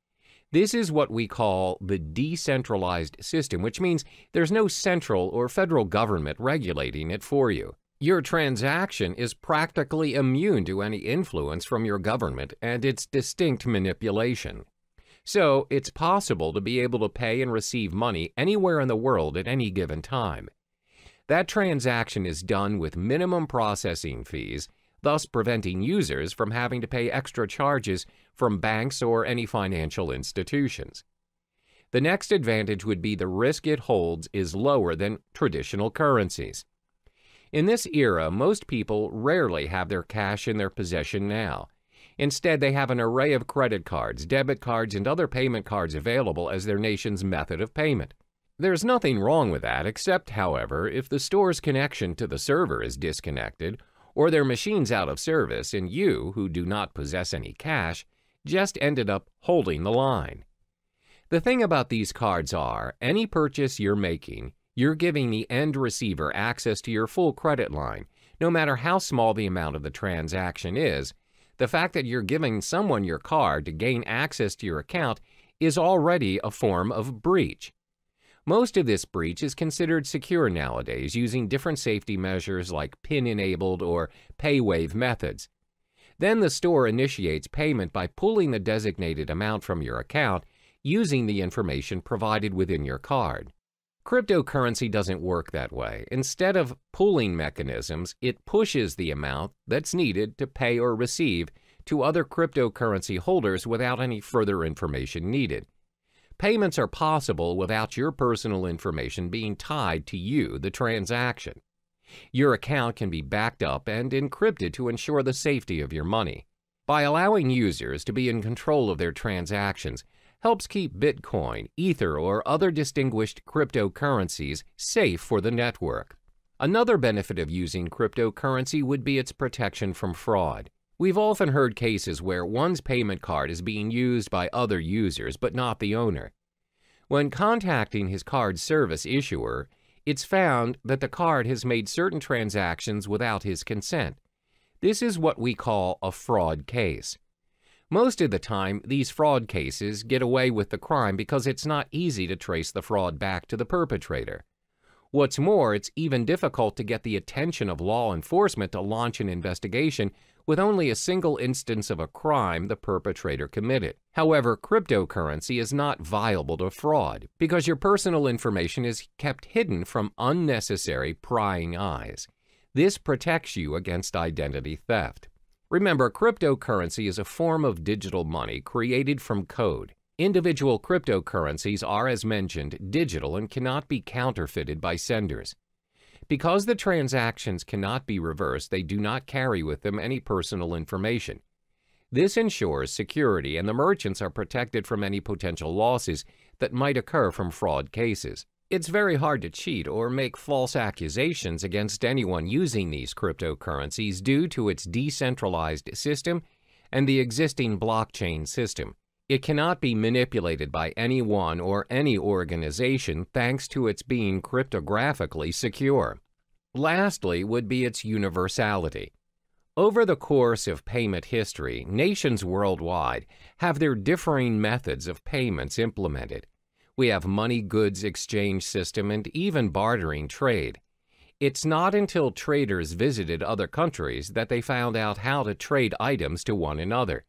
This is what we call the decentralized system, which means there's no central or federal government regulating it for you. Your transaction is practically immune to any influence from your government and its distinct manipulation. So, it's possible to be able to pay and receive money anywhere in the world at any given time. That transaction is done with minimum processing fees, thus preventing users from having to pay extra charges from banks or any financial institutions. The next advantage would be the risk it holds is lower than traditional currencies. In this era, most people rarely have their cash in their possession now. Instead, they have an array of credit cards, debit cards, and other payment cards available as their nation's method of payment. There's nothing wrong with that, except, however, if the store's connection to the server is disconnected, or their machine's out of service, and you, who do not possess any cash, just ended up holding the line. The thing about these cards are, any purchase you're making, you're giving the end receiver access to your full credit line, no matter how small the amount of the transaction is. The fact that you're giving someone your card to gain access to your account is already a form of breach. Most of this breach is considered secure nowadays using different safety measures like PIN-enabled or pay-wave methods. Then the store initiates payment by pulling the designated amount from your account using the information provided within your card. Cryptocurrency doesn't work that way. Instead of pooling mechanisms, it pushes the amount that's needed to pay or receive to other cryptocurrency holders without any further information needed. Payments are possible without your personal information being tied to you, the transaction. Your account can be backed up and encrypted to ensure the safety of your money. By allowing users to be in control of their transactions, helps keep Bitcoin, Ether, or other distinguished cryptocurrencies safe for the network. Another benefit of using cryptocurrency would be its protection from fraud. We've often heard cases where one's payment card is being used by other users but not the owner. When contacting his card service issuer, it's found that the card has made certain transactions without his consent. This is what we call a fraud case. Most of the time, these fraud cases get away with the crime because it's not easy to trace the fraud back to the perpetrator. What's more, it's even difficult to get the attention of law enforcement to launch an investigation with only a single instance of a crime the perpetrator committed. However, cryptocurrency is not viable to fraud because your personal information is kept hidden from unnecessary prying eyes. This protects you against identity theft. Remember, cryptocurrency is a form of digital money created from code. Individual cryptocurrencies are, as mentioned, digital and cannot be counterfeited by senders. Because the transactions cannot be reversed, they do not carry with them any personal information. This ensures security, and the merchants are protected from any potential losses that might occur from fraud cases. It's very hard to cheat or make false accusations against anyone using these cryptocurrencies due to its decentralized system and the existing blockchain system. It cannot be manipulated by anyone or any organization thanks to its being cryptographically secure. Lastly would be its universality. Over the course of payment history, nations worldwide have their differing methods of payments implemented. We have money goods exchange system and even bartering trade. It's not until traders visited other countries that they found out how to trade items to one another.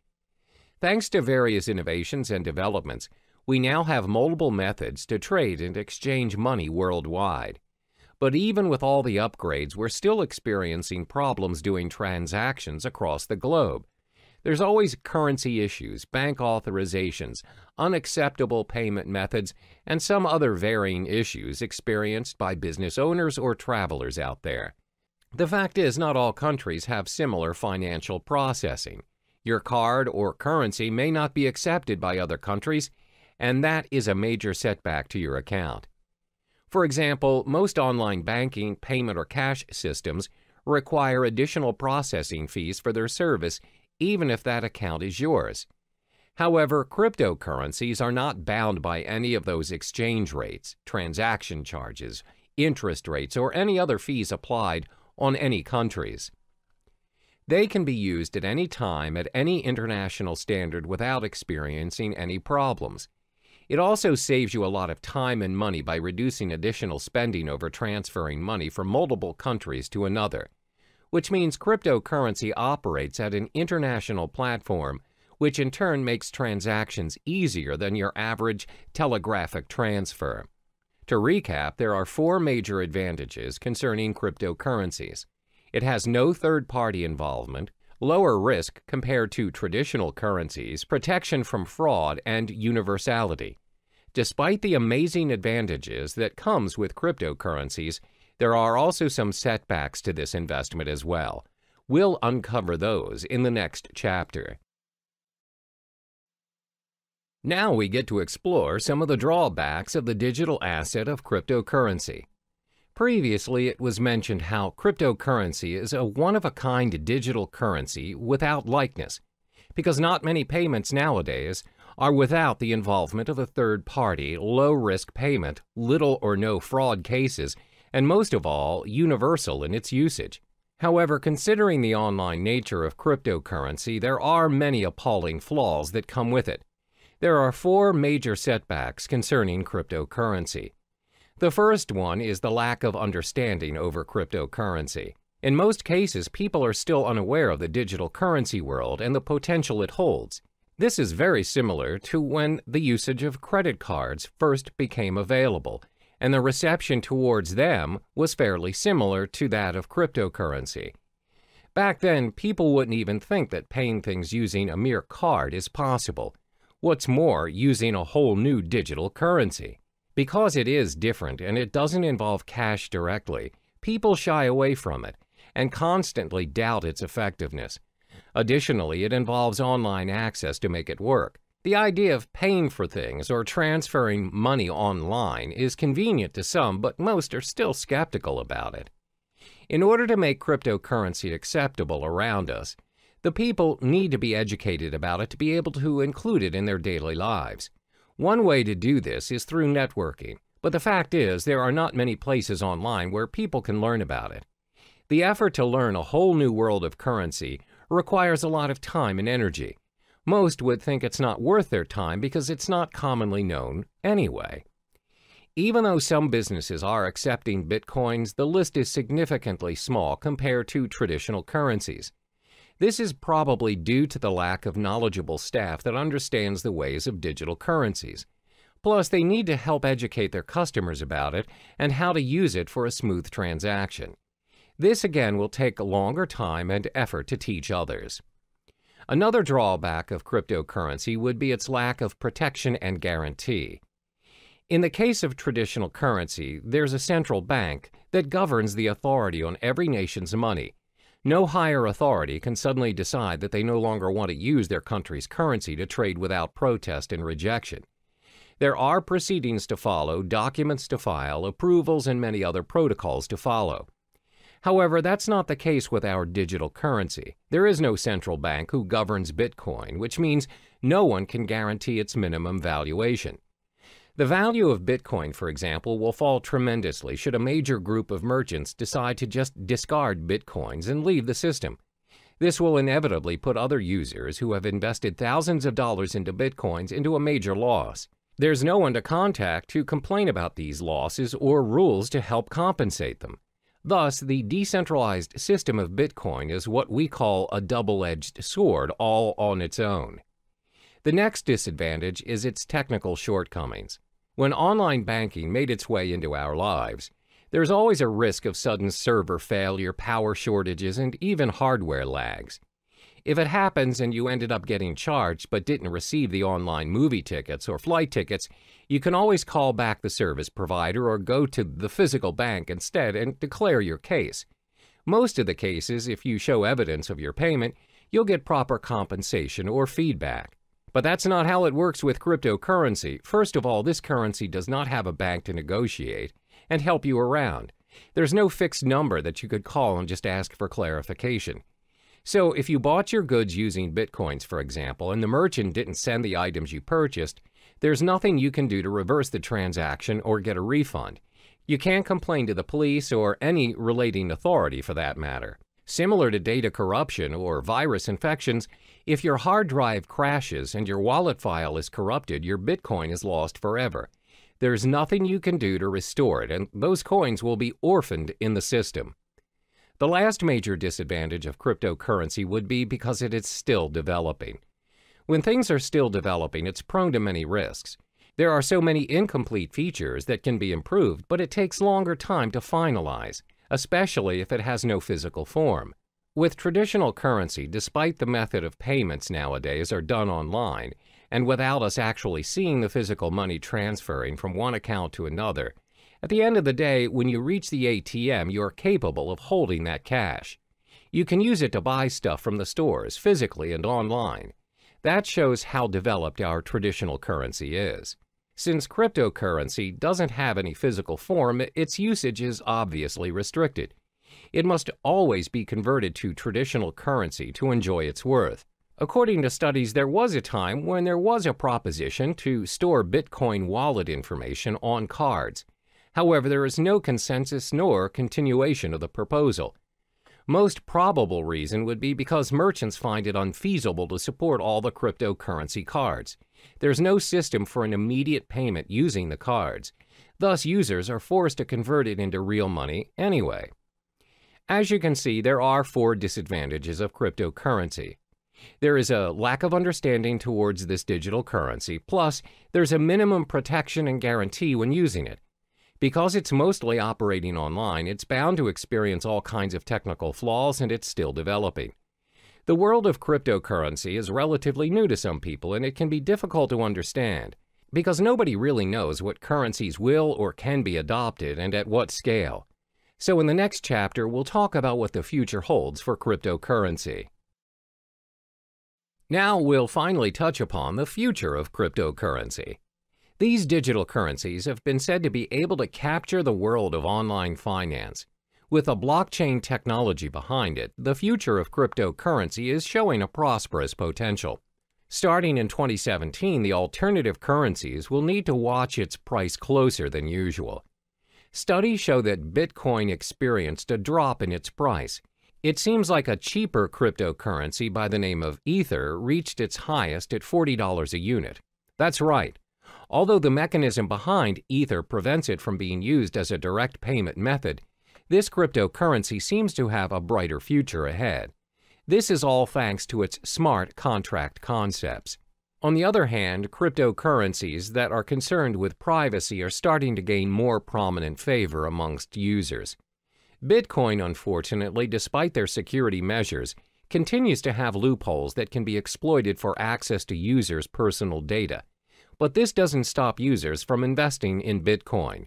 Thanks to various innovations and developments, we now have multiple methods to trade and exchange money worldwide. But even with all the upgrades, we're still experiencing problems doing transactions across the globe. There's always currency issues, bank authorizations, unacceptable payment methods, and some other varying issues experienced by business owners or travelers out there. The fact is, not all countries have similar financial processing. Your card or currency may not be accepted by other countries, and that is a major setback to your account. For example, most online banking, payment, or cash systems require additional processing fees for their service, even if that account is yours. However, cryptocurrencies are not bound by any of those exchange rates, transaction charges, interest rates, or any other fees applied on any countries. They can be used at any time at any international standard without experiencing any problems. It also saves you a lot of time and money by reducing additional spending over transferring money from multiple countries to another, which means cryptocurrency operates at an international platform, which in turn makes transactions easier than your average telegraphic transfer. To recap, there are four major advantages concerning cryptocurrencies. It has no third-party involvement, lower risk compared to traditional currencies, protection from fraud, and universality. Despite the amazing advantages that comes with cryptocurrencies, there are also some setbacks to this investment as well. We'll uncover those in the next chapter. Now we get to explore some of the drawbacks of the digital asset of cryptocurrency. Previously, it was mentioned how cryptocurrency is a one-of-a-kind digital currency without likeness, because not many payments nowadays are without the involvement of a third-party, low-risk payment, little or no fraud cases, and most of all, universal in its usage. However, considering the online nature of cryptocurrency, there are many appalling flaws that come with it. There are four major setbacks concerning cryptocurrency. The first one is the lack of understanding over cryptocurrency. In most cases, people are still unaware of the digital currency world and the potential it holds. This is very similar to when the usage of credit cards first became available, and the reception towards them was fairly similar to that of cryptocurrency. Back then, people wouldn't even think that paying things using a mere card is possible. What's more, using a whole new digital currency. Because it is different and it doesn't involve cash directly, people shy away from it and constantly doubt its effectiveness. Additionally, it involves online access to make it work. The idea of paying for things or transferring money online is convenient to some, but most are still skeptical about it. In order to make cryptocurrency acceptable around us, the people need to be educated about it to be able to include it in their daily lives. One way to do this is through networking, but the fact is there are not many places online where people can learn about it. The effort to learn a whole new world of currency requires a lot of time and energy. Most would think it's not worth their time because it's not commonly known anyway. Even though some businesses are accepting bitcoins, the list is significantly small compared to traditional currencies. This is probably due to the lack of knowledgeable staff that understands the ways of digital currencies. Plus, they need to help educate their customers about it and how to use it for a smooth transaction. This again will take longer time and effort to teach others. Another drawback of cryptocurrency would be its lack of protection and guarantee. In the case of traditional currency, there's a central bank that governs the authority on every nation's money. No higher authority can suddenly decide that they no longer want to use their country's currency to trade without protest and rejection. There are proceedings to follow, documents to file, approvals, and many other protocols to follow. However, that's not the case with our digital currency. There is no central bank who governs Bitcoin, which means no one can guarantee its minimum valuation. The value of Bitcoin, for example, will fall tremendously should a major group of merchants decide to just discard Bitcoins and leave the system. This will inevitably put other users who have invested thousands of dollars into Bitcoins into a major loss. There's no one to contact to complain about these losses or rules to help compensate them. Thus, the decentralized system of Bitcoin is what we call a double-edged sword all on its own. The next disadvantage is its technical shortcomings. When online banking made its way into our lives, there's always a risk of sudden server failure, power shortages, and even hardware lags. If it happens and you ended up getting charged but didn't receive the online movie tickets or flight tickets, you can always call back the service provider or go to the physical bank instead and declare your case. Most of the cases, if you show evidence of your payment, you'll get proper compensation or feedback. But that's not how it works with cryptocurrency. First of all, this currency does not have a bank to negotiate and help you around. There's no fixed number that you could call and just ask for clarification. So if you bought your goods using Bitcoins, for example, and the merchant didn't send the items you purchased, there's nothing you can do to reverse the transaction or get a refund. You can't complain to the police or any relating authority for that matter. Similar to data corruption or virus infections, if your hard drive crashes and your wallet file is corrupted, your Bitcoin is lost forever. There's nothing you can do to restore it, and those coins will be orphaned in the system. The last major disadvantage of cryptocurrency would be because it is still developing. When things are still developing, it's prone to many risks. There are so many incomplete features that can be improved, but it takes longer time to finalize, especially if it has no physical form. With traditional currency, despite the method of payments nowadays are done online, and without us actually seeing the physical money transferring from one account to another, at the end of the day, when you reach the A T M, you are capable of holding that cash. You can use it to buy stuff from the stores, physically and online. That shows how developed our traditional currency is. Since cryptocurrency doesn't have any physical form, its usage is obviously restricted. It must always be converted to traditional currency to enjoy its worth. According to studies, there was a time when there was a proposition to store Bitcoin wallet information on cards. However, there is no consensus nor continuation of the proposal. Most probable reason would be because merchants find it unfeasible to support all the cryptocurrency cards. There's no system for an immediate payment using the cards. Thus, users are forced to convert it into real money anyway. As you can see, there are four disadvantages of cryptocurrency. There is a lack of understanding towards this digital currency, plus there's a minimum protection and guarantee when using it. Because it's mostly operating online, it's bound to experience all kinds of technical flaws, and it's still developing. The world of cryptocurrency is relatively new to some people, and it can be difficult to understand because nobody really knows what currencies will or can be adopted and at what scale. So in the next chapter, we'll talk about what the future holds for cryptocurrency. Now we'll finally touch upon the future of cryptocurrency. These digital currencies have been said to be able to capture the world of online finance. With a blockchain technology behind it, the future of cryptocurrency is showing a prosperous potential. Starting in twenty seventeen, the alternative currencies will need to watch its price closer than usual. Studies show that Bitcoin experienced a drop in its price. It seems like a cheaper cryptocurrency by the name of Ether reached its highest at forty dollars a unit. That's right. Although the mechanism behind Ether prevents it from being used as a direct payment method, this cryptocurrency seems to have a brighter future ahead. This is all thanks to its smart contract concepts. On the other hand, cryptocurrencies that are concerned with privacy are starting to gain more prominent favor amongst users. Bitcoin, unfortunately, despite their security measures, continues to have loopholes that can be exploited for access to users' personal data. but this doesn't stop users from investing in Bitcoin.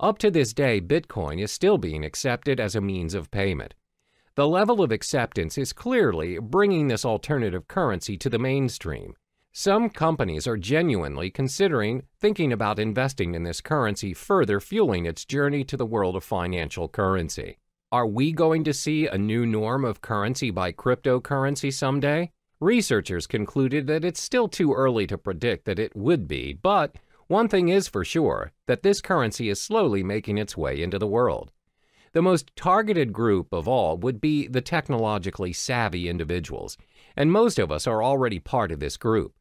Up to this day, Bitcoin is still being accepted as a means of payment. The level of acceptance is clearly bringing this alternative currency to the mainstream. Some companies are genuinely considering thinking about investing in this currency, further fueling its journey to the world of financial currency. Are we going to see a new norm of currency by cryptocurrency someday? Researchers concluded that it's still too early to predict that it would be, but one thing is for sure, that this currency is slowly making its way into the world. The most targeted group of all would be the technologically savvy individuals, and most of us are already part of this group.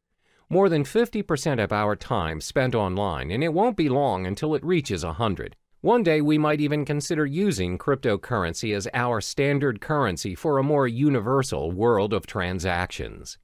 More than fifty percent of our time spent online, and it won't be long until it reaches one hundred. One day we might even consider using cryptocurrency as our standard currency for a more universal world of transactions.